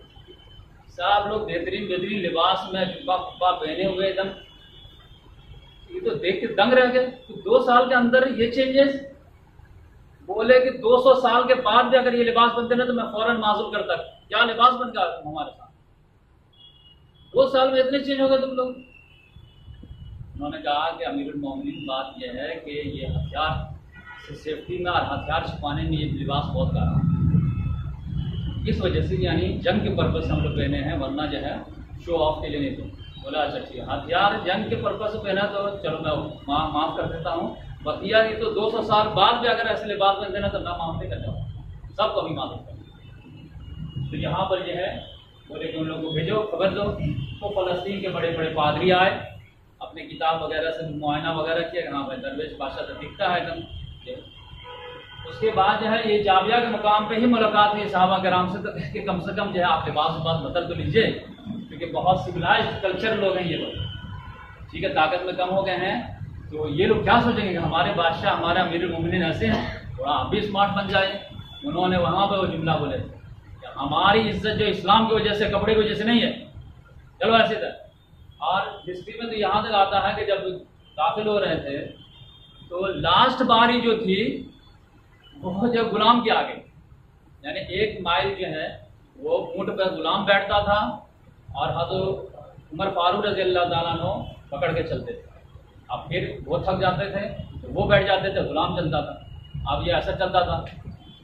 सब लोग बेहतरीन बेहतरीन लिबास में जुब्बा कुब्बा पहने हुए एकदम, ये तो देख के दंग रह गए कि दो साल के अंदर ये चेंजेस, बोले कि दो सौ साल के बाद भी अगर ये लिबास बनते ना तो मैं फौरन माजूर करता, क्या लिबास बन गया हमारे साथ, दो साल में इतने चेंज हो गए तुम लोग। उन्होंने कहा कि अमीरुल मोमिनीन बात यह है कि ये हथियार से सेफ्टी में और हथियार छुपाने में ये लिबास बहुत कारगर, इस वजह से यानी जंग के पर्पज हम लोग पहने हैं, वरना जो है शो ऑफ के लिए नहीं दूँ। बोला अच्छा ठीक है, हथियार जंग के पर्पज से पहना तो चलो मैं माफ माफ कर देता हूँ, बतिया ये तो दो सौ साल बाद भी अगर ऐसे लिबास में देना तो मैं माफ नहीं करता हूँ, सबको भी माफ कर। तो यहाँ पर जो है बोले कि उन लोगों को भेजो खबर दो। तो फलस्तीन के बड़े बड़े पादरी आए, अपने किताब वगैरह से मुआयना वगैरह किया, यहाँ पर दरवेश बादशाह तो दिखता है एकदम। उसके बाद जो है ये जाबिया के मुकाम पर ही मुलाकात हुई साहबा कराम से, तो कि कम से कम जो है आप लिबास उबास बदल तो लीजिए, क्योंकि बहुत सिविलाइज कल्चर लोग हैं ये लोग, ठीक है ताकत में कम हो गए हैं, तो ये लोग क्या सोचेंगे कि हमारे बादशाह हमारे अमीरुल मोमिनीन ऐसे हैं, थोड़ा आप भी स्मार्ट बन जाए। उन्होंने वहाँ पर वो जुमला बोले कि हमारी इज्जत जो इस्लाम की वजह से, कपड़े की वजह से नहीं है, चलो ऐसे था। और हिस्ट्री में तो यहाँ तक आता है कि जब दाखिल हो रहे थे तो लास्ट बारी जो थी वो जब गुलाम के आगे, यानी एक माइल जो है वो ऊँट पर गुलाम बैठता था और हजरत उमर फारूक रज़ी अल्लाह ताला अन्हु पकड़ के चलते थे। अब फिर वो थक जाते थे तो वो बैठ जाते थे, गुलाम चलता था। अब ये ऐसा चलता था,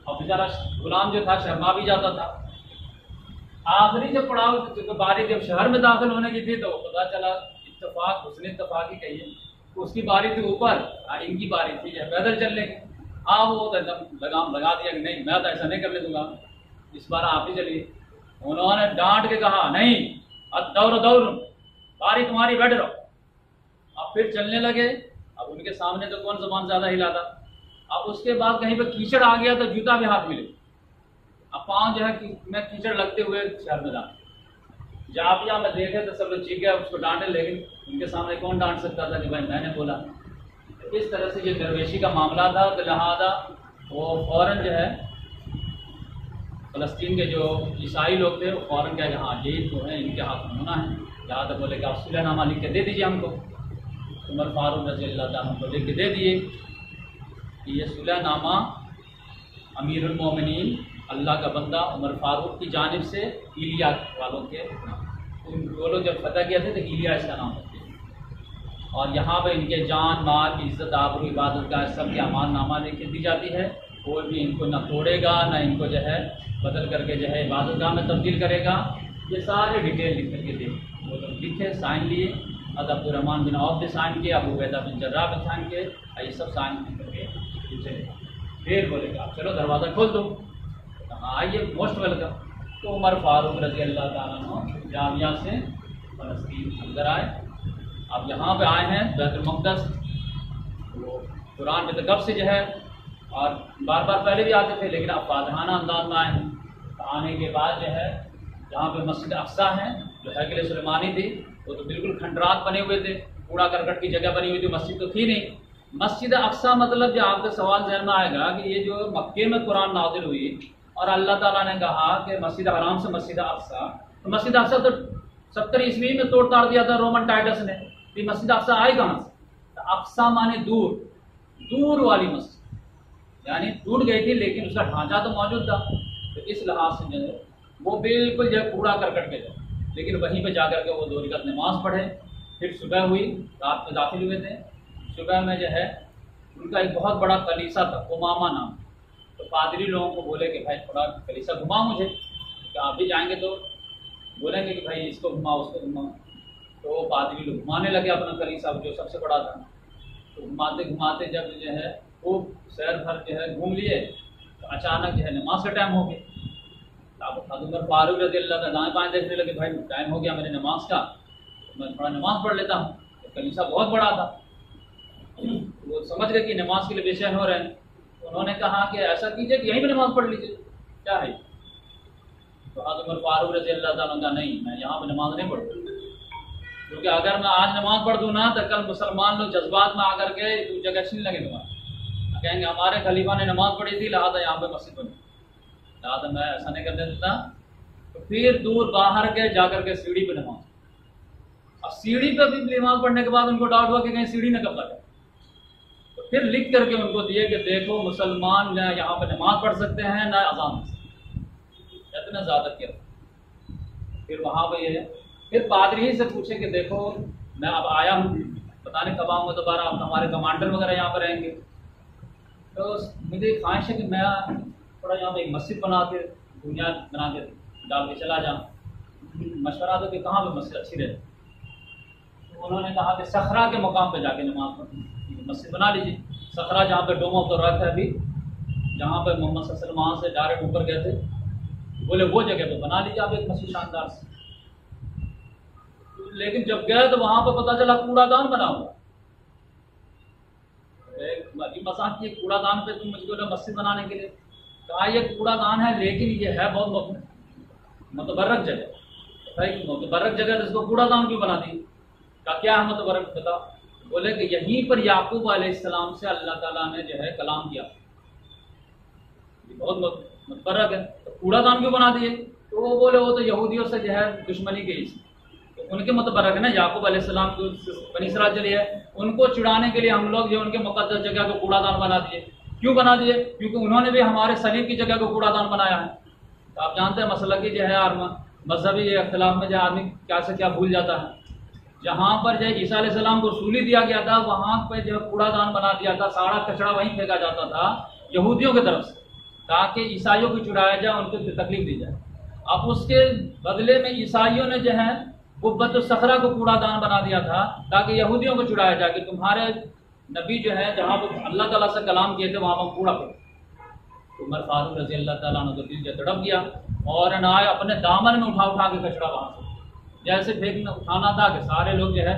अब बेचारा गुलाम जो था शर्मा भी जाता था। आखिरी जब पड़ाव तो बारी जब शहर में दाखिल होने की थी तो पता चला इत्तफाक, उसने इत्तफाक ही कही, उसकी बारी थी ऊपर, इनकी बारी थी यह पैदल चलने की। हाँ वो तो एकदम लगाम लगा दिया कि नहीं मैं तो ऐसा नहीं करने दूंगा, इस बार आप ही चलिए। उन्होंने डांट के कहा नहीं अब दौर दौर बारी तुम्हारी, बैठ रहो। अब फिर चलने लगे। अब उनके सामने तो कौन जबान ज़्यादा हिलाता। अब उसके बाद कहीं पर कीचड़ आ गया तो जूता भी हाथ मिले, अब पाँव जो है कि मैं कीचड़ लगते हुए शहर में डांट जाबिया में देखे तो सब लोग चीख गया उसको डांटे, लेकिन उनके सामने कौन डांट सकता था कि भाई मैंने बोला। इस तरह से ये दरवेशी का मामला था। तो लिहाजा वो फ़ौरन जो है फ़लस्तीन के जो ईसाई लोग थे वो फ़ौरन क्या यहाँ ये तो हैं, इनके हाथ में होना है। यहाँ तक बोले कि आप सुलहनामा लिख के दे दीजिए हमको। उमर फारूक रज़ी अल्लाह ताला हमको लिख के दे दिए कि ये सुलहनामा अमीरुल मोमिनीन अल्लाह का बंदा उमर फारूक की जानिब से इलिया वालों के, वो लोग जब फतह किया थे तो इलिया इसका नाम होते, और यहाँ पर इनके जान माल इज़्ज़त आबरू इबादत का सब के अमान नामा लिख के दी जाती है। कोई भी इनको ना तोड़ेगा ना इनको जो है बदल करके जो है इबादतगाह में तब्दील करेगा। ये सारे डिटेल लिख करके दे, वो लोग तो लिखे, साइन लिए। अब अब्दुलरहमान बिन औफ ने साइन किए, अबू उबैदा बिन जर्राह ने साइन किए, ये सब साइन करके पीछे। फिर बोलेगा आप चलो दरवाज़ा खोल दो, कहा आइए मोस्ट वेलकम। तो उमर फारूक रज़ी अल्लाह ताला अन्हु जामिया से फ़लस्तीन अंदर आए। अब यहाँ पर आए हैं बैतुलमकद्दस, वो कुरान में तो कब से जो है और बार बार पहले भी आते थे, लेकिन अब वादहाना अंदाज में आए हैं। आने के बाद जो है जहाँ पे मस्जिद अक्सा है जो हैकल सुलेमानी थी, वो तो बिल्कुल खंडरात बने हुए थे, कूड़ा करकट की जगह बनी हुई थी, मस्जिद तो थी नहीं। मस्जिद अक्सा मतलब जो आपका सवाल जहन में आएगा कि ये जो मक्के में कुरान नाजिल हुई और अल्लाह ताला ने कहा कि मस्जिद हराम से मस्जिद अक्सा, तो मस्जिद अक्सा तो सत्तर ईस्वी में तोड़ ताड़ दिया था रोमन टाइटस ने। तो मस्जिद अक्सा आए कहाँ से? अक्सा माने दूर, दूर वाली मस्जिद, यानी टूट गई थी लेकिन उसका ढांचा तो मौजूद था। तो इस लिहाज से जो है वो बिल्कुल जो कूड़ा करकट के थे, लेकिन वहीं पे जाकर के वो दो रकात नमाज पढ़े। फिर सुबह हुई, रात में दाखिल हुए थे। सुबह में जो है उनका एक बहुत बड़ा कलीसा था, उमामा नाम। तो पादरी लोगों को बोले कि भाई थोड़ा कलीसा घुमाओ मुझे, कि आप भी जाएंगे तो बोलेंगे कि भाई इसको घुमाओ उसको घुमाओ। तो पादरी लोग घुमाने लगे अपना कलीसा जो सबसे बड़ा था। तो घुमाते घुमाते जब जो है खूब शहर भर जो है घूम लिए तो अचानक जो है नमाज का टाइम हो गया। अब उमर फारूक रज़ी अल्लाह ताला दाएं बाएं देखने लगे, भाई टाइम हो गया मेरे नमाज का, तो मैं थोड़ा नमाज पढ़ लेता हूँ। तो कलीसा बहुत बड़ा था, वो समझ गए कि नमाज के लिए बेचैन हो रहे हैं। उन्होंने कहा कि ऐसा कीजिए कि यहीं पर नमाज पढ़ लीजिए, क्या है। तो उमर फारूक रज़ी अल्लाह ताला का नहीं, मैं यहाँ पर नमाज नहीं पढ़, क्योंकि अगर मैं आज नमाज पढ़ दूँ ना तो कल मुसलमान लोग जज्बात में आकर के जगह छीन लगे, नमाज कहेंगे हमारे खलीफा ने नमाज पढ़ी थी, लिहाजा यहाँ पे मस्जिद बनी, लिहाजा मैं ऐसा नहीं कर देता। तो फिर दूर बाहर के जाकर के सीढ़ी पे नमाज, अब सीढ़ी पे भी नमाज पढ़ने के बाद उनको डाउट हुआ कि कहीं सीढ़ी न कब लगे। तो फिर लिख करके उनको दिए कि देखो मुसलमान न यहाँ पर नमाज पढ़ सकते हैं न अजान, इतना ज़्यादा किया। फिर वहाँ पर ये फिर पादरी ही से पूछे कि देखो मैं अब आया हूँ, पता नहीं कब आऊँगा दोबारा, अब हमारे कमांडर वगैरह यहाँ पर रहेंगे, तो मुझे ख्वाहिश है कि मैं थोड़ा यहाँ पर एक मस्जिद बना के दुनिया बना के डाल के चला जाऊँ, मशवरा दो कि कहाँ पर मस्जिद अच्छी रहे। तो उन्होंने कहा कि सखरा के मुकाम पर जाके नमाज मस्जिद बना लीजिए। सखरा जहाँ पर डोमो तो रख है अभी, जहाँ पर मोहम्मद सल्लल्लाहु अलैहि वसल्लम वहाँ से डायरेक्ट ऊपर गए थे, बोले वो जगह पर बना लीजिए आप एक मस्जिद शानदार से। लेकिन जब गए तो वहां पर पता चला कूड़ादान बना हुआ, मसाज किए कूड़ादान पे तुम मुझको मस्जिद बनाने के लिए। कहा ये कूड़ादान है लेकिन ये है बहुत मतबर्रक जगह, भाई मतबर्रक जगह इसको कूड़ादान क्यों बना दी। कहा क्या है मतबर्रक, बताओ। बोले कि यहीं पर याकूब अलैहिस्सलाम से अल्लाह ताला ने जो है कलाम किया। ये बहुत मतबरक है, तो कूड़ादान क्यों बना दिए? तो वो बोले वो तो यहूदियों से जो है दुश्मनी के इस तो उनके मतबरक है ना, याकूब अलैहिस्सलाम को बनी इसराइल चली है, उनको चुड़ाने के लिए हम लोग जो उनके मुक़द्दस जगह को कूड़ादान बना दिए। क्यों बना दिए? क्योंकि उन्होंने भी हमारे सलीम की जगह को कूड़ादान बनाया है। तो आप जानते हैं मसल की जो है मजहबी अख्तिलाफ में जो आदमी क्या से क्या भूल जाता है। जहाँ पर जो ईसा अलैहिस्सलाम को रसूली दिया गया था वहाँ पर जो कूड़ादान बना दिया था, सारा कचरा वहीं फेंका जाता था यहूदियों की तरफ से, ताकि ईसाइयों को चुराया जाए, उनको तकलीफ दी जाए। अब उसके बदले में ईसाइयों ने जो है वो बैतुल सखरा को कूड़ादान बना दिया था ताकि यहूदियों को चुराया जाए कि तुम्हारे नबी जो है जहाँ पर अल्लाह ताला से कलाम किए थे वहाँ पर कूड़ा फेंक। उमर फारूक रजी अल्लाह ताला ने दिल से तड़प गया और ना अपने दामन में उठा उठा के कचरा वहाँ से जैसे फेंकना उठाना था कि सारे लोग जो है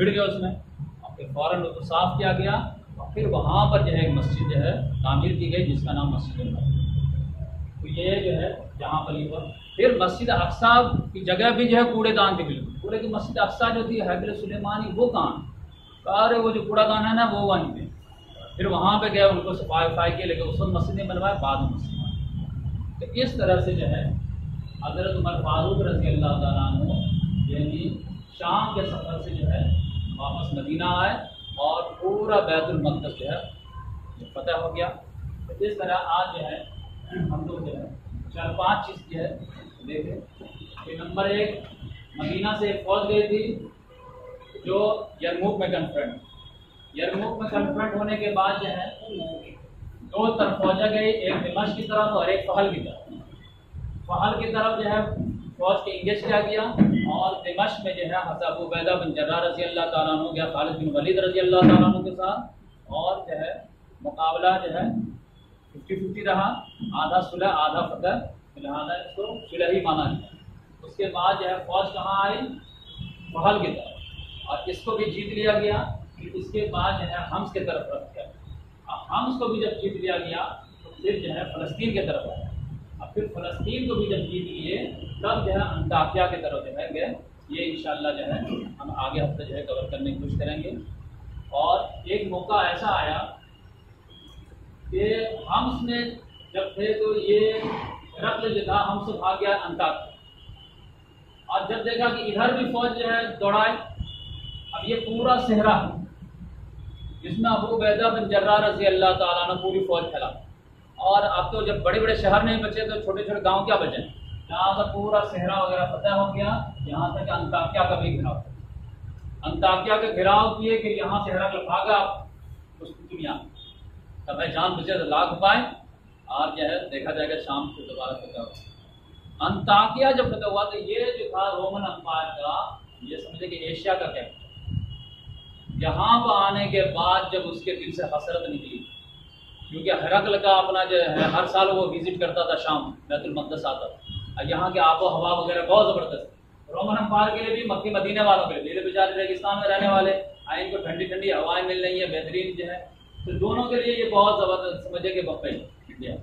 भिड़ गए उसमें। और फिर फ़ौरन उसको साफ़ किया गया और फिर वहाँ पर जो है एक मस्जिद जो है तामीर की गई जिसका नाम मस्जिद अक्सा। तो ये जो है जहाँ पर ये फिर मस्जिद अक्सा की जगह भी जो है कूड़ेदान थी, बिल्कुल पूरे की मस्जिद अक्सा जो थी हैदर सुलेमानी वो कहाँ सारे वो जो कूड़ादान है ना वो वहीं पे। फिर वहाँ पर गए उनको सफाई उफाई के लेकर उस वक्त मस्जिद नहीं बनवाए, बाद में मस्जिद। तो इस तरह से जो है हजरत उमर फारूक रजी अल्लाह ताला अन्हु यानी शाम के सफ़र से जो है वापस मदीना आए और पूरा बैतुलमकद्दस जो है फ़तह हो गया। तो इस तरह आज जो है हम लोग जो है चार पांच चीज़ जो है देखें। नंबर एक, मदीना से एक फौज गई थी जो यरमूक में कन्फ्रंट यरमूक में कन्फ्रंट होने के बाद जो है दो तरफ फौजा गई, एक दमिश्क की तरफ और एक फहल की तरफ। फहल की तरफ जो है फौज के इंगेज किया गया और दमिश्क में जो है हजरत अबू उबैदा बिन जर्राह रजी अल्लाह ताला अन्हु या खालिद बिन वलीद रजी अल्लाह ताला अन्हु के साथ और जो है मुकाबला जो है फिफ्टी फिफ्टी रहा, आधा सुलह आधा फतह, फिलहाल इसको सुलह ही माना गया। उसके बाद जो है फौज कहाँ आई? फहल की तरफ, और इसको भी जीत लिया गया। इसके बाद जो है हम्स के तरफ रख दिया। हम्स को भी जब जीत लिया गया तो फिर जो है फ़लस्तीन की तरफ आया। अब फिर फ़लस्तीन को भी जब जीत लिए तब जो है अंताकिया की तरफ जो है गए। ये इंशाल्लाह जो है हम आगे हफ्ते जो है कवर करने की कोशिश करेंगे। और एक मौका ऐसा आया कि हम्स में जब थे तो ये रक्त जो था हम्स से भाग गया अंताकिया, और जब देखा कि इधर भी फौज जो है दौड़ाए। अब ये पूरा सेहरा जिसमें अबू उबैदा बिन जर्राह रजी अल्लाह ताला ने पूरी फौज फैला। और अब तो जब बड़े बड़े शहर नहीं बचे तो छोटे छोटे गांव क्या बचे? यहाँ से पूरा सहरा वगैरह फतह हो गया, यहाँ तक अंताकिया का भी घिराव। अंताकिया के घिराव किए कि यहाँ सहरा का भागा उस दुनिया तब है जान बचे तो लाख पाए। और जो है देखा जाएगा शाम को दोबारा फतह हुआ। अंताकिया जब फतह हुआ तो ये जो था रोमन अंपायर का, ये समझे कि एशिया का कैपिटल। यहाँ पर आने के बाद जब उसके दिल से हसरत निकली, क्योंकि हरकल का अपना जो है हर साल वो विज़िट करता था, शाम बैतुलमकद्दस आता था। यहाँ के आबो हवा वगैरह बहुत ज़बरदस्त है रोमन अंपायर के लिए भी, मक्के मदीने वालों के लिए। बेचारे रेगिस्तान में रहने वाले आए, इनको ठंडी ठंडी हवाएं मिल रही है, बेहतरीन जो है, तो दोनों के लिए ये बहुत ज़बरदस्त समझे कि बम्बई इंडिया,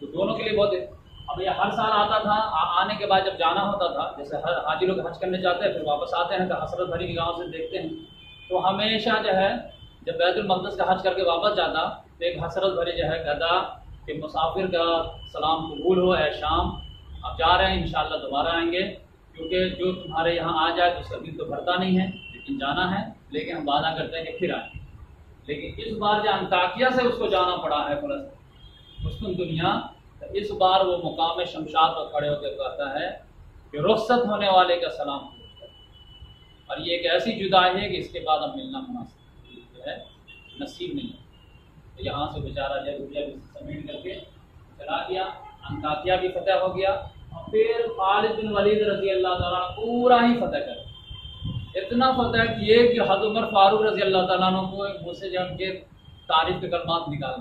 तो दोनों के लिए बहुत। अब यह हर साल आता था, आ, आने के बाद जब जाना होता था, जैसे हर हाजी लोग हज करने जाते हैं फिर वापस आते हैं तो हसरत भरी निगाहों से देखते हैं। तो हमेशा जो है जब बैतुलमकद्दस का हज करके वापस जाता तो एक हसरत भरी जो है गदा के मुसाफिर का सलाम कबूल हो, ऐ शाम आप जा रहे हैं, इंशाल्लाह दोबारा आएंगे, क्योंकि जो तुम्हारे यहाँ आ जाए तो उसका दिल तो भरता नहीं है, लेकिन जाना है, लेकिन हम वादा करते हैं कि फिर आएंगे। लेकिन इस बार जो अंताकिया से उसको जाना पड़ा है फलस्तीन मुस्लिम दुनिया, तो इस बार वो मुकाम शमशाद पर खड़े होकर कहता है कि रुख्सत होने वाले का सलाम, और ये एक ऐसी जुदाई है कि इसके बाद अब मिलना मुनासिब है नसीब नहीं है। तो यहाँ से बेचारा जब रुपया समेट करके चला गया, अंताकिया भी फतह हो गया, और फिर खालिद बिन वलीद रजी अल्लाह ताला पूरा ही फतह कर इतना फतह किए कि हजरत उमर फारूक रजी अल्लाह ताला को मुझसे जो उनके तारीफ के कलमात निकाल,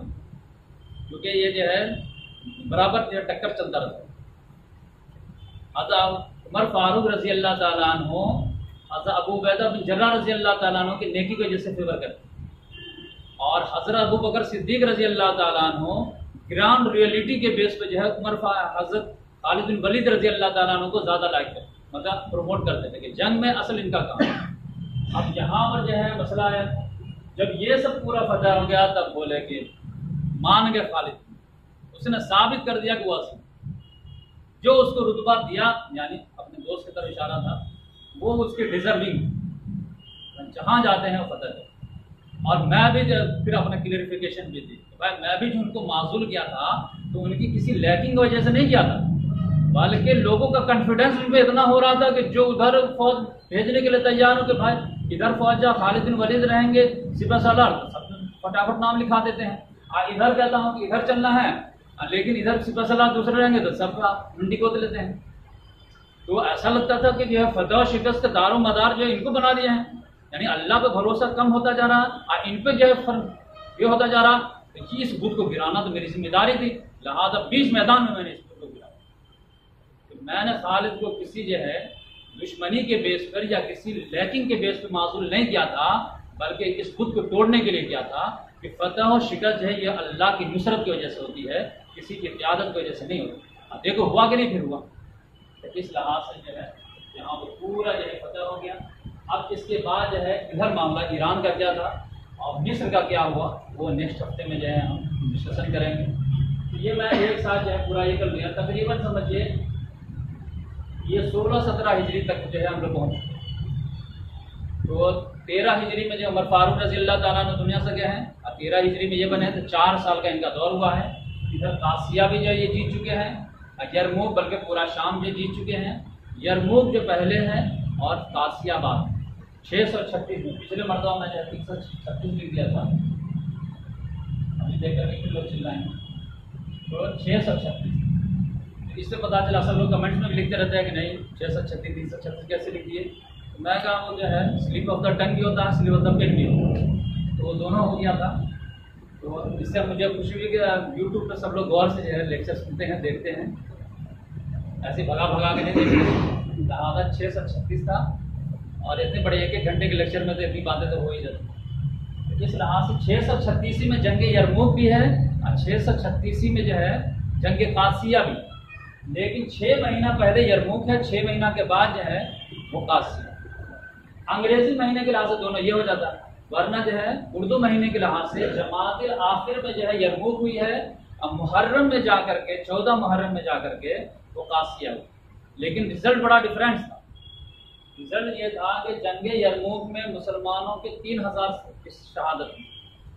क्योंकि ये जो है बराबर जो टक्कर चलता रहता। हजरत उमर फारूक रजी अल्लाह ताला हो हज़रत अबू उबैदा बिन जर्राह रजी अल्लाह ताला अन्हु की नेकी को जैसे फेवर करते, और हज़रत अबू बकर सिद्दीक रजी अल्लाह ताला अन्हु ग्राउंड रियलिटी के बेस पर जो है उमर हज़रत खालिद बिन वलीद रजी अल्लाह ताला अन्हु को ज़्यादा लाइक करते, मतलब प्रमोट करते थे कि जंग में असल इनका काम है। अब यहाँ पर जो है मसला आया, जब ये सब पूरा फतह हो गया तब बोले कि मान गए खालिद, उसने साबित कर दिया कि वह जो उसको रुतबा दिया यानी अपने दोस्त की तरफ इशारा था, वो उसके डिजर्विंग, जहाँ जाते हैं वो फतह है। और मैं भी फिर अपना क्लियरिफिकेशन भी दी तो भाई मैं भी जो उनको माजूल किया था तो उनकी किसी लैकिंग की वजह से नहीं किया था, बल्कि लोगों का कॉन्फिडेंस उन पर इतना हो रहा था कि जो उधर फौज भेजने के लिए तैयार हो कि भाई इधर फौज जा खालिद बिन वलीद रहेंगे सिपह सालार फटाफट नाम लिखा देते हैं, इधर कहता हूँ कि इधर चलना है लेकिन इधर सिपह सलार दूसरे रहेंगे तो सब मंडी को लेते हैं। तो ऐसा लगता था कि जो है फतह और शिकस्त का दारो मदार जो इनको बना दिए हैं, यानी अल्लाह पर भरोसा कम होता जा रहा और इन पर जो है ये होता जा रहा कि इस बुत को गिराना तो मेरी जिम्मेदारी थी, लिहाजा बीच मैदान में मैंने इस बुत को गिराया। तो मैंने खालिद को किसी जो है दुश्मनी के बेस पर या किसी लैकिंग के बेस पर माजूल नहीं किया था, बल्कि इस बुत को तोड़ने के लिए किया था कि फतह और शिकस्त जो है ये अल्लाह की नुसरत की वजह से होती है, किसी की क़यादत की वजह से नहीं होती। देखो हुआ कि नहीं, फिर हुआ। तो इस लिहाज से जो है यहाँ पर पूरा जो है फतह हो गया। अब इसके बाद जो है इधर मामला ईरान का क्या था और मिस्र का क्या हुआ वो नेक्स्ट हफ्ते में जो है हम डिस्कशन करेंगे। तो ये मैं एक साथ जो है पूरा ये कर लिया, तकरीबन समझिए ये सोलह सत्रह हिजरी तक जो है हम लोग पहुँच गए। तो तेरह हिजरी में जो उमर फारूक रज़ी अल्लाह तआला ने दुनिया से गए हैं और तेरह हिजरी में ये बने तो चार साल का इनका दौर हुआ है। इधर कासिया भी जो ये जीत चुके हैं, यरमूक बल्कि पूरा शाम जो जीत चुके हैं, यरमूक जो पहले हैं और कासियाबाद छः सौ छत्तीस में पिछले मरतबा मैंने तीन सौ छत्तीस लिख दिया था, अभी देख कर कितने लोग चिल्लाएंगे तो छः सौ छत्तीस। इससे पता चला सब लोग कमेंट्स में भी लिखते रहते हैं कि नहीं छः सौ छत्तीस तीन सौ छत्तीस कैसे लिख दिए, तो मैं कहा वो जो है स्लिप ऑफ द टंग भी होता है, स्लिप ऑफ द पेन भी होता है, तो वो दोनों हो गया था। तो इससे मुझे खुशी हुई कि यूट्यूब पर सब लोग गौर से जो है लेक्चर सुनते हैं देखते हैं, ऐसे भगा भगा के नहीं देखते। लिहाजा छः सौ छत्तीस था और इतने बड़े एक एक घंटे के लेक्चर में तो इतनी बातें तो हो ही जाती। इस लिहाज से छः सौ छत्तीसी में जंग यरमूक भी है और छः सौ छत्तीसी में जो है जंग कासिया भी, लेकिन छः महीना पहले यरमूक है, छः महीना के बाद जो है वो कासिया। अंग्रेजी महीने के लिहाज से दोनों ये हो जाता, वरना जो है उर्दू महीने के लिहाज से जमात आखिर में जो है यरमूक हुई है और मुहर्रम में जा कर के चौदह मुहर्रम में जा कर के वो कासिया हुई। लेकिन रिजल्ट बड़ा डिफरेंस था। रिजल्ट ये था कि जंग यरमूक में मुसलमानों के तीन हज़ार की शहादत हुई,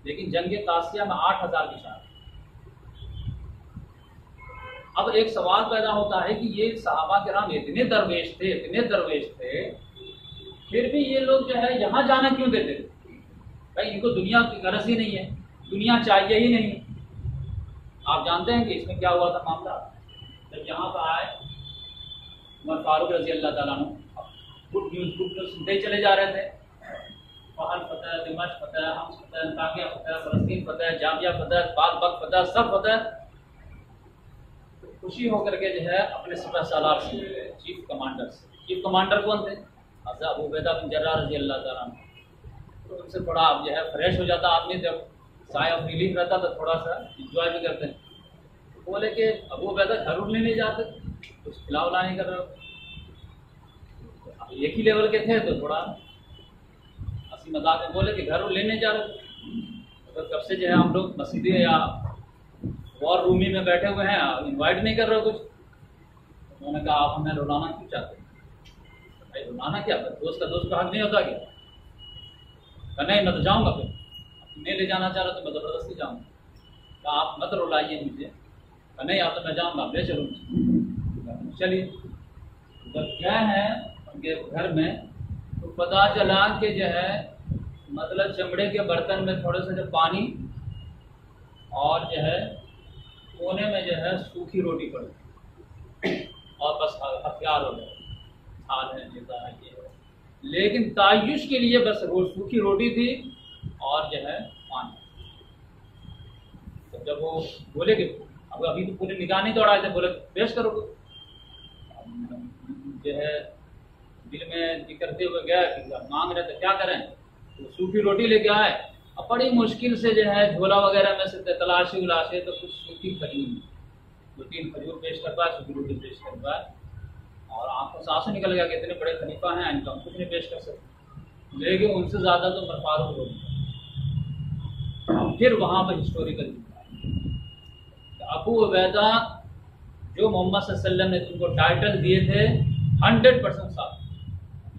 लेकिन जंग कासिया में आठ हज़ार की शहादत। अब एक सवाल पैदा होता है कि ये सहाबा किराम इतने दरवेश थे इतने दरवेश थे फिर भी ये लोग जो है यहाँ जाना क्यों देते थे? भाई इनको दुनिया की गरज ही नहीं है, दुनिया चाहिए ही नहीं। आप जानते हैं कि इसमें क्या हुआ था मामला, जब यहाँ पर आए उमर फारूक रजी अल्लाह तआला अन्हु गुड न्यूज़ गुड न्यूज़ सुनते ही चले जा रहे थे, फहल फतह, दमिश्क फतह, हम्स फतह, अंताकिया फतह, फलस्तीन फतह, जाबिया फतह, बैतुलमकद्दस फतह, सब फतह। खुशी होकर के जो है अपने सिपह सालार से चीफ कमांडर से, चीफ कमांडर कौन थे? हजरत अबू उबैदा बिन जर्राह रजी अल्लाह तआला अन्हु। तो उनसे थोड़ा आप जो है फ्रेश हो जाता आदमी, जब साय ऑफ रिलीफ रहता तो थोड़ा सा इंजॉय भी करते हैं। बोले कि अब वो वैसा घर उड़ने नहीं जाते, कुछ खिलाव लाने कर रहे हो, अब एक ही लेवल के थे तो थोड़ा हंसी मजाक में बोले कि घर उड़ लेने जा रहे हो, तब से जो है हम लोग मस्जिद या वॉर रूम में बैठे हुए हैं, इन्वाइट नहीं कर रहे हो कुछ। उन्होंने कहा आप हमें रुलाना क्यों चाहते हैं? भाई रुलाना क्या, दोस्त का दोस्त का हक नहीं होता क्या? नहीं मैं तो जाऊँगा, फिर नहीं ले जाना चाह रहा तो मैं ज़बरदस्ती जाऊँगा। तो आप मत रुलाइए मुझे, नहीं आप तो मैं जाऊँगा आप ले चलो मुझे। चलिए जब गए हैं उनके घर में तो पता चला कि जो है मतलब चमड़े के बर्तन में थोड़े से जो पानी और जो है कोने में जो है सूखी रोटी पड़ी और बस हथियार हो गए, हाल है जैसा है ये, लेकिन तायुश के लिए बस वो सूखी रोटी थी और जो है पानी। तो जब वो बोले कि अब अभी तो पूरे निगाह नहीं दौड़ाए थे, बोले पेश करो जो है दिल में करते हुए गया कि मांग रहे थे क्या करें, तो सूखी रोटी लेके आए और बड़ी मुश्किल से जो है झोला वगैरह में से तलाशे उलाशे तो कुछ सूखी खजूर, दो तीन खजूर पेश कर पाए, सूखी रोटी पेश कर पाए और आंखों से आंसू निकल गया कि इतने बड़े खलीफा हैं इनका कुछ नहीं पेश कर सकते। लेकिन उनसे ज़्यादा तो उमर फारूक हो। फिर वहाँ पर हिस्टोरिकल अबू उबैदा जो मोहम्मद सल्लल्लाहु अलैहि वसल्लम ने तुमको टाइटल दिए थे हंड्रेड परसेंट साफ,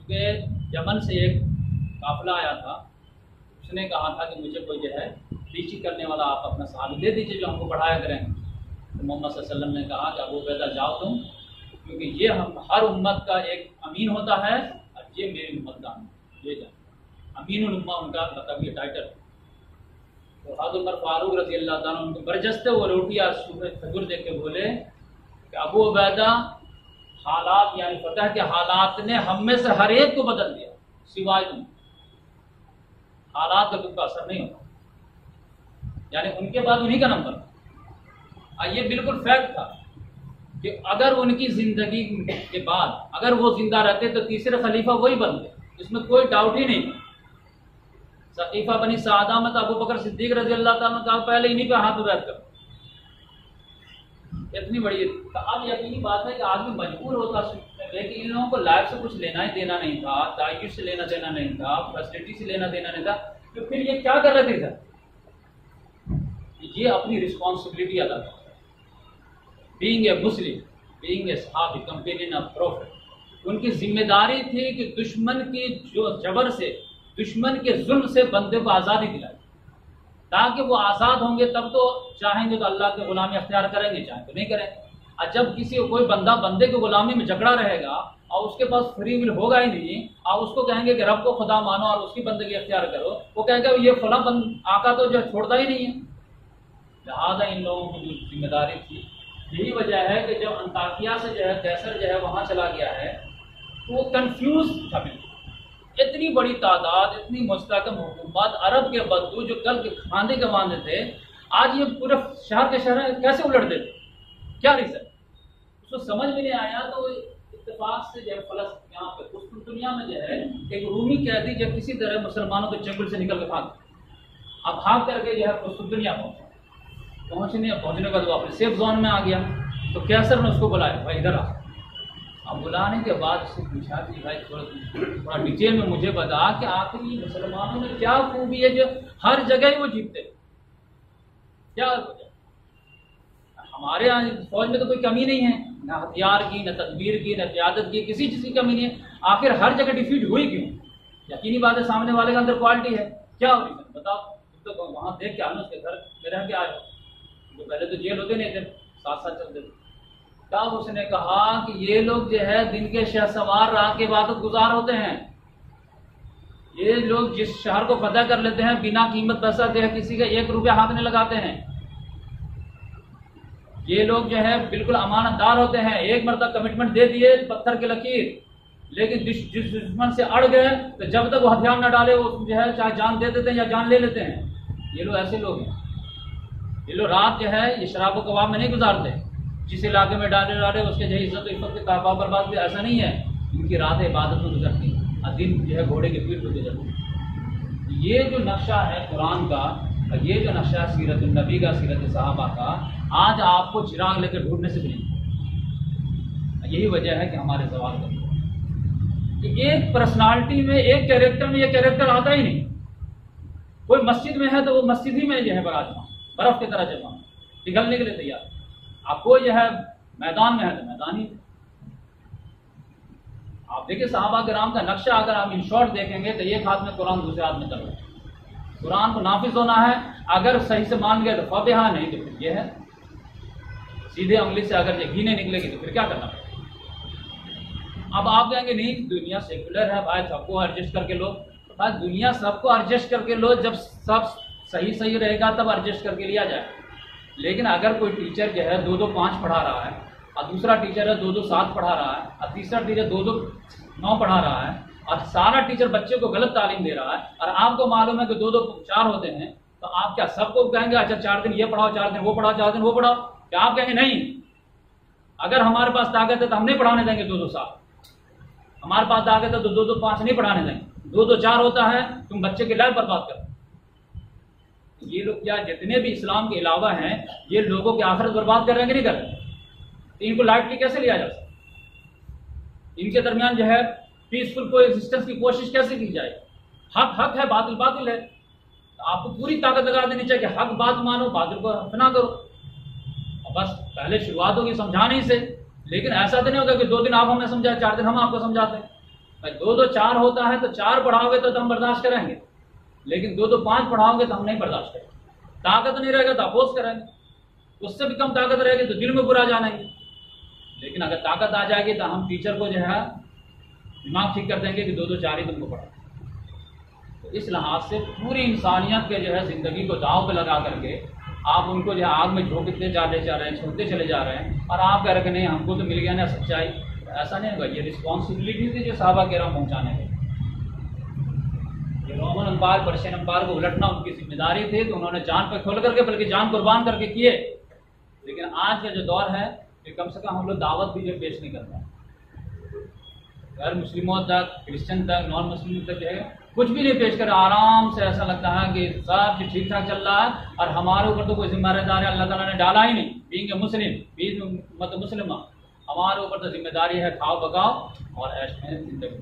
क्योंकि यमन से एक काफिला आया था, उसने कहा था कि मुझे कोई जो है टीचिंग करने वाला आप अपना साहब दे दीजिए जो हमको पढ़ाया करें। तो मोहम्मद सल्लल्लाहु अलैहि वसल्लम ने कहा कि अबू उबैदा जाओ तुम, क्योंकि ये हम हर उम्मत का एक अमीन होता है और ये मेरी उम्मत का ये जान अमीनुल उम्मा उनका मतलब ये टाइटल। तो हजरत उमर फारूक रजी अल्लाह ताला उनको बरजस्ते वो रोटी और सूखे खजूर दे के बोले कि अबू उबैदा हालात यानी फतह के हालात ने हम में से हर एक को बदल दिया सिवाय तुम, हालात का तुमका असर नहीं होगा, यानी उनके बाद उन्हीं का नंबर। और ये बिल्कुल फैक्ट था कि अगर उनकी ज़िंदगी के बाद अगर वो जिंदा रहते तो तीसरे खलीफा वही बनते, इसमें कोई डाउट ही नहीं। सकीफा बनी सादा में अबू बकर सिद्दीक रजी अल्लाह ताला ने पहले इन्हीं पे हाथ उधर कर, इतनी बड़ी अब यकीनी बात है कि आदमी मजबूर होता है, लेकिन इन लोगों को लाइफ से कुछ लेना ही देना नहीं था, ताइज से लेना देना नहीं था, फैसिलिटी से लेना देना नहीं था, तो फिर ये क्या कर रहे थे? ये अपनी रिस्पॉन्सिबिलिटी अदा करता being a Muslim being a सहाबी कंपेनियन ऑफ प्रॉफिट। उनकी जिम्मेदारी थी कि दुश्मन की जो जबर से दुश्मन के जुल्म से बंदे को आज़ादी दिलाई, ताकि वो आज़ाद होंगे तब तो चाहेंगे तो अल्लाह के गुलामी अख्तियार करेंगे, चाहे तो नहीं करेंगे। और जब किसी को कोई बंदा बंदे की गुलामी में झगड़ा रहेगा और उसके पास फ्री विल होगा ही नहीं, और उसको कहेंगे कि रब को खुदा मानो और उसकी बंदगी अख्तियार करो, वो कहेंगे ये फला बंद आका तो जो छोड़ता ही नहीं है। लिहाजा इन लोगों की जो जिम्मेदारी थी, यही वजह है कि जब अंताकिया से जो है कैसर जो है वहाँ चला गया है तो वो कन्फ्यूज था बिल्कुल, इतनी बड़ी तादाद इतनी मुस्तकम हुकूमत, अरब के बद्दू जो कल के खांदे के बांधे थे आज ये पूरे शहर के शहर कैसे उलट देते, क्या रीज़न उसको समझ में नहीं आया। तो इत्तेफाक से जो है फलस यहाँ पे उस दुनिया में जो है एक रूमी कैदी जब किसी तरह मुसलमानों के चंगुल से निकल के भाग अब भाग करके जो है उस दुनिया पहुँचा, पहुँचने पहुँचने का वापस सेफ जोन में आ गया। तो कैसर ने उसको बुलाया, भाई इधर आ। अब बुलाने के बाद उससे पूछा कि भाई थोड़ा थोड़ा डिटेल में मुझे बता कि आखिर मुसलमानों में क्या खूबी है जो हर जगह ही वो जीतते, क्या हमारे यहाँ फौज में तो कोई कमी नहीं है, ना हथियार की ना तदबीर की ना क़यादत की, किसी चीज़ की कमी नहीं है, आखिर हर जगह डिफीट हुई क्यों? यकीनी बात है सामने वाले का अंदर क्वालिटी है, क्या हो रही है बताओ। तो वहाँ देख के आना उसके घर में रह के आए हो, तो पहले तो जेल होते नहीं थे, साथ साथ चलते थे। तब उसने कहा कि ये लोग जो है दिन के शहसवार रात के इबादत गुजार होते हैं, ये लोग जिस शहर को फतह कर लेते हैं बिना कीमत पैसा दे किसी का एक रुपया हाथ नहीं लगाते हैं, ये लोग जो है बिल्कुल अमानतदार होते हैं, एक मरतब कमिटमेंट दे दिए पत्थर की लकीर, लेकिन जिस जिस दुश्मन से अड़ गए तो जब तक वो हथियार न डाले वो जो है चाहे जान दे देते हैं या जान ले लेते हैं, ये लोग ऐसे लोग हैं। ये लोग रात जो है ये शराब कबाब में नहीं गुजारते, जिस इलाके में डाले डाले उसके जो इज्जत इफ़्त के ताबा बर्बाद भी, ऐसा नहीं है, इनकी रातें इबादत में गुजरती और दिन जो है घोड़े की पीठ पर गुजरती। ये जो नक्शा है कुरान का और ये जो नक्शा सीरत नबी का सीरत सहाबा का आज आपको चिराग लेकर ढूंढने से भी नहीं, यही वजह है कि हमारे सवाल का कि एक पर्सनालिटी में एक कैरेक्टर में ये कैरेक्टर आता ही नहीं। कोई मस्जिद में है तो वो मस्जिद ही में जो है बराजमा बर्फ़ की तरह जमा पिघलने के लिए तैयार, आपको यह है मैदान में है तो मैदानी। आप देखिए साहबा किराम का नक्शा अगर आप इन शॉर्ट देखेंगे तो एक हाथ में कुरान दूसरे हाथ में तलवार, कुरान को नाफिज होना है अगर सही से मान गए तो फतेहा, नहीं तो फिर यह है सीधे उंगली से अगर ये घी नहीं निकलेगी तो फिर क्या करना पड़ेगा। अब आप कहेंगे नहीं दुनिया सेकुलर है भाई सबको एडजस्ट करके लो, भाई दुनिया सबको एडजस्ट करके लो, जब सब सही सही रहेगा तब एडजस्ट करके लिया जाए। लेकिन अगर कोई टीचर जो है दो दो पाँच पढ़ा रहा है और दूसरा टीचर है दो दो सात पढ़ा रहा है और तीसरा टीचर दो दो नौ पढ़ा रहा है और सारा टीचर बच्चे को गलत तालीम दे रहा है और आपको मालूम है कि दो दो चार होते हैं, तो आप क्या सबको कहेंगे अच्छा चार दिन ये पढ़ाओ चार दिन वो पढ़ाओ चार दिन वो पढ़ाओ? क्या आप कहेंगे नहीं अगर हमारे पास ताकत है तो हम नहीं पढ़ाने देंगे दो दो सात, हमारे पास ताकत है तो दो दो पाँच नहीं पढ़ाने देंगे, दो दो चार होता है तुम बच्चे की लाइफ बर्बाद करो। ये लोग क्या जितने भी इस्लाम के अलावा हैं ये लोगों की आखिरत बर्बाद कर रहे हैं कि नहीं कर रहे, इनको लाइटली कैसे लिया जा सकता, इनके दरमियान जो है पीसफुल को एग्जिस्टेंस की कोशिश कैसे की जाए? हक हक है, बातिल बातिल है। तो आपको पूरी ताकत लगा देनी चाहिए कि हक बात मानो, बातिल को अपना करो। और बस पहले शुरुआत होगी समझाने से, लेकिन ऐसा तो नहीं होगा कि दो दिन आप हमें समझाए, चार दिन हम आपको समझाते हैं। भाई दो दो चार होता है तो चार पढ़ाओगे तो हम बर्दाश्त करेंगे, लेकिन दो दो पाँच पढ़ाओगे तो हम नहीं बर्दाश्त करेंगे। ताकत नहीं रहेगा तो अपोज करेंगे, उससे भी कम ताकत रहेगी तो दिल में बुरा जानेंगे। लेकिन अगर ताकत आ जाएगी तो हम टीचर को जो है दिमाग ठीक कर देंगे कि दो दो चार ही तुमको पढ़ा। तो इस लिहाज से पूरी इंसानियत के जो है ज़िंदगी को दाव पे लगा करके आप उनको जो है आग में झोंकते जा रहे जा रहे हैं छोड़ते चले जा रहे हैं, और आप कह रहे कि नहीं हमको तो मिल गया ना सच्चाई। तो ऐसा नहीं होगा, ये रिस्पॉन्सिबिलिटी थी जो साहबा के राम पहुँचाने के। रोमन अंपायर पर्शियन अंपायर को उलटना उनकी जिम्मेदारी थी, तो उन्होंने जान पर खोल करके बल्कि जान कुर्बान करके किए। लेकिन आज का जो दौर है कि कम से कम हम लोग दावत भी जो पेश नहीं करते हैं, गैर मुस्लिमों तक, क्रिश्चियन तक, नॉन मुस्लिम तक जो है कुछ भी नहीं पेश कर। आराम से ऐसा लगता है कि सब ठीक ठाक चल रहा है और हमारे ऊपर तो कोई जिम्मेदारी अल्लाह ताला ने डाला ही नहीं। बींग मुस्लिम बीज मत मुसलम, हमारे ऊपर तो जिम्मेदारी है खाओ बगाओ और ऐश में जिंदगी,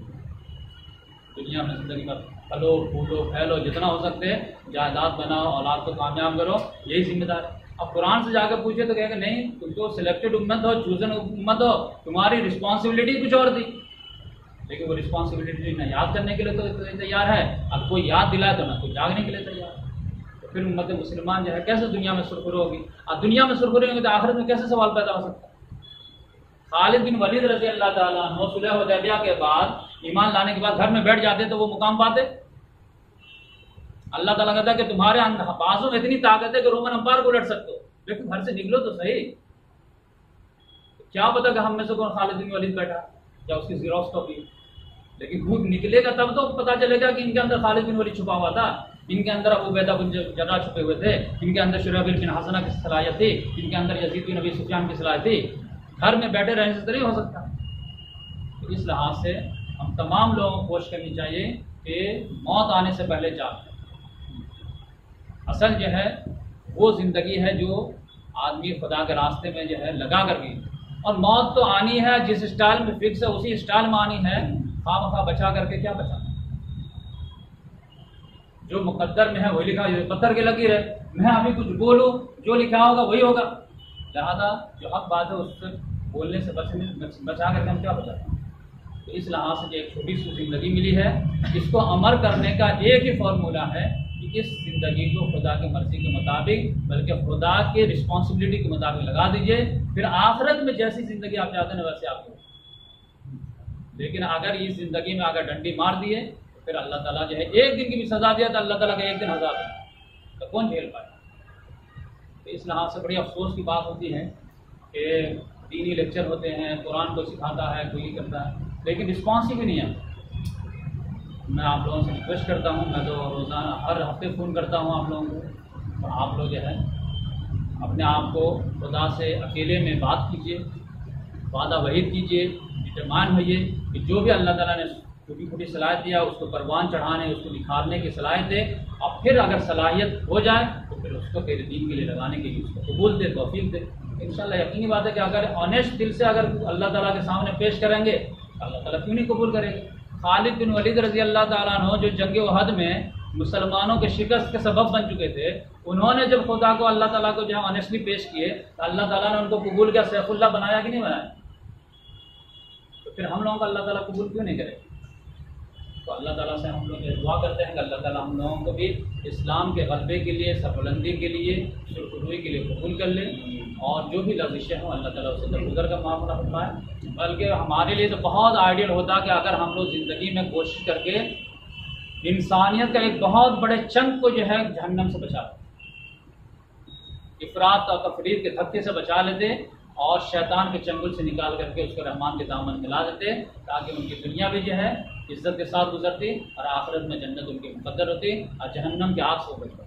दुनिया में जिंदगी में फलो फूलो फैलो जितना हो सकते है, जायदाद बनाओ, औलाद को कामयाब करो, यही जिम्मेदारी। अब कुरान से जाकर पूछे तो कहेगा नहीं तुम तो सिलेक्टेड उम्मत हो, चूजन उम्मत हो, तुम्हारी रिस्पॉन्सिबिलिटी कुछ और थी। लेकिन वो रिस्पॉन्सिबिलिटी ना याद करने के लिए तो तैयार है, अब कोई याद दिलाए तो ना कोई जागने के लिए तैयार है। तो फिर उम्मत मुसलमान जो है कैसे दुनिया में सुरखुरू होगी, और दुनिया में सुरखुरू होगी तो आखिरत में कैसे सवाल पैदा हो सकता है। खालिद बिन वलीद रजी अल्लाह ताला अन्हु सुलह-ए-हुदैबिया के बाद ईमान लाने के बाद घर में बैठ जाते तो वो मुकाम पाते। अल्लाह ताला कहता है कि तुम्हारे बाजों में इतनी ताकत है कि रोमन अंपायर को उलट सकते हो, लेकिन घर से निकलो तो सही। क्या पता कि हम में से कौन खालिद बिन वलीद बैठा या उसकी जीरोस कॉपी, लेकिन भूत निकलेगा तब तो पता चलेगा कि इनके अंदर खालिद बिन वलीद छुपा हुआ था, इनके अंदर अबू उबैदा बिन जर्राह छुपे हुए थे, इनके अंदर शुरहबील बिन हसना की सलाहियत थी, इनके अंदर यज़ीद बिन अबी सुफियान की सलाहियत थी। घर में बैठे रहने से तो नहीं हो सकता। तो इस लिहाज से हम तमाम लोगों को कोशिश करनी चाहिए कि मौत आने से पहले जाग। असल जो है वो ज़िंदगी है जो आदमी खुदा के रास्ते में जो है लगा कर भी, और मौत तो आनी है जिस स्टाइल में फिक्स है उसी स्टाइल में आनी है। खाम खा बचा करके क्या बचा, जो मुकद्दर में है वही लिखा, जो पत्थर के लगी रहे। मैं अभी कुछ बोलूँ जो लिखा होगा वही होगा, लिहाजा जो हक बात है उससे बोलने से बचने बचा करके हम क्या बचाते हैं। तो इस लिहाज से एक छोटी सी ज़िंदगी मिली है, इसको अमर करने का एक ही फार्मूला है कि इस ज़िंदगी को खुदा के मर्ज़ी के मुताबिक बल्कि खुदा के रिस्पॉन्सिबिलिटी के मुताबिक लगा दीजिए, फिर आखिरत में जैसी ज़िंदगी आप चाहते हैं वैसे आप लोग। लेकिन अगर इस ज़िंदगी में अगर डंडी मार दिए तो फिर अल्लाह ताला जो है एक दिन की भी सज़ा दिया तो अल्लाह ताला का एक दिन आज़ाद है तो कौन झेल पाए। तो इस लिहाज से बड़ी अफसोस की बात होती है कि दीनी लेक्चर होते हैं, कुरान को सिखाता है, कोई करता है, लेकिन रिस्पॉन्सिव नहीं है। मैं आप लोगों से रिक्वेस्ट करता हूँ, मैं तो रोज़ाना हर हफ्ते फ़ोन करता हूँ आप लोगों को, तो आप लोग जो है अपने आप को खुदा से अकेले में बात कीजिए, वादा वहीद कीजिए, डिटरमाइन होइए कि जो भी अल्लाह ताला ने छोटी छोटी सलाहियत दिया उसको परवान चढ़ाने, उसको निखारने की सलाहियत दे, और फिर अगर सलाहियत हो जाए तो फिर उसको तेरे दीन के लिए लगाने के लिए उसको कबूल दे, तौफीक दे। इंशाल्लाह यकीनी बात है कि अगर ऑनेस्ट दिल से अगर अल्लाह ताला के सामने पेश करेंगे अल्लाह ताला क्यों नहीं कबूल करेंगे। खालिद बिन वलीद रजी अल्लाह ताला अन्हु जो जंग-ए-उहद में मुसलमानों के शिकस्त के सबब बन चुके थे, उन्होंने जब खुदा को अल्लाह ताला को जो ऑनेस्टली पेश किए तो अल्लाह ताला ने उनको कबूल का सैफुल्ला बनाया कि नहीं बनाया। तो फिर हम लोगों का अल्लाह ताला कबूल क्यों नहीं करेगा। तो अल्लाह ताला से हम लोग ये दुआ करते हैं कि अल्लाह ताला हम लोगों को भी इस्लाम के गलबे के लिए, सरबुलंदी के लिए, सुरखुरुई के लिए कबूल कर ले, और जो भी लविशें हों अल्लाह ताला उसे दरगुजर का मामला फरमाए। बल्कि हमारे लिए तो बहुत आइडियल होता कि अगर हम लोग ज़िंदगी में कोशिश करके इंसानियत का एक बहुत बड़े चंद को जो है जहन्नम से बचा लेते, इफरात और तफरीत के धक्के से बचा लेते, और शैतान के चंगुल से निकाल करके उसको रहमान के दामन में ला देते, ताकि उनकी दुनिया भी जो है इज्जत के साथ गुजरती और आखिरत में जन्नत उनकी मुकद्दर होती और जहन्नम के आग से बचती।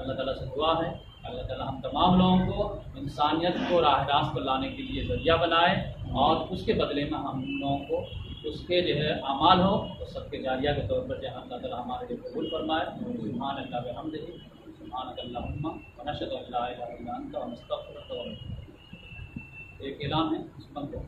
अल्लाह ताला से दुआ है अल्लाह ताला हम तमाम लोगों को इंसानियत को राह रास्त पर लाने के लिए ज़रिया बनाए, और उसके बदले में हम लोगों को उसके जो है अमाल हो तो सबके जारिया के तौर पर जो अल्लाह ताला हमारे लिए कबूल फरमाए। सुभान अल्लाह व हमदिही सुभानक अल्लाहुम्मा व नशहदु अल्ला इलाहा इल्ला अंत व नस्तगफिरुक व नतूबु इलैक। एक ऐलान है।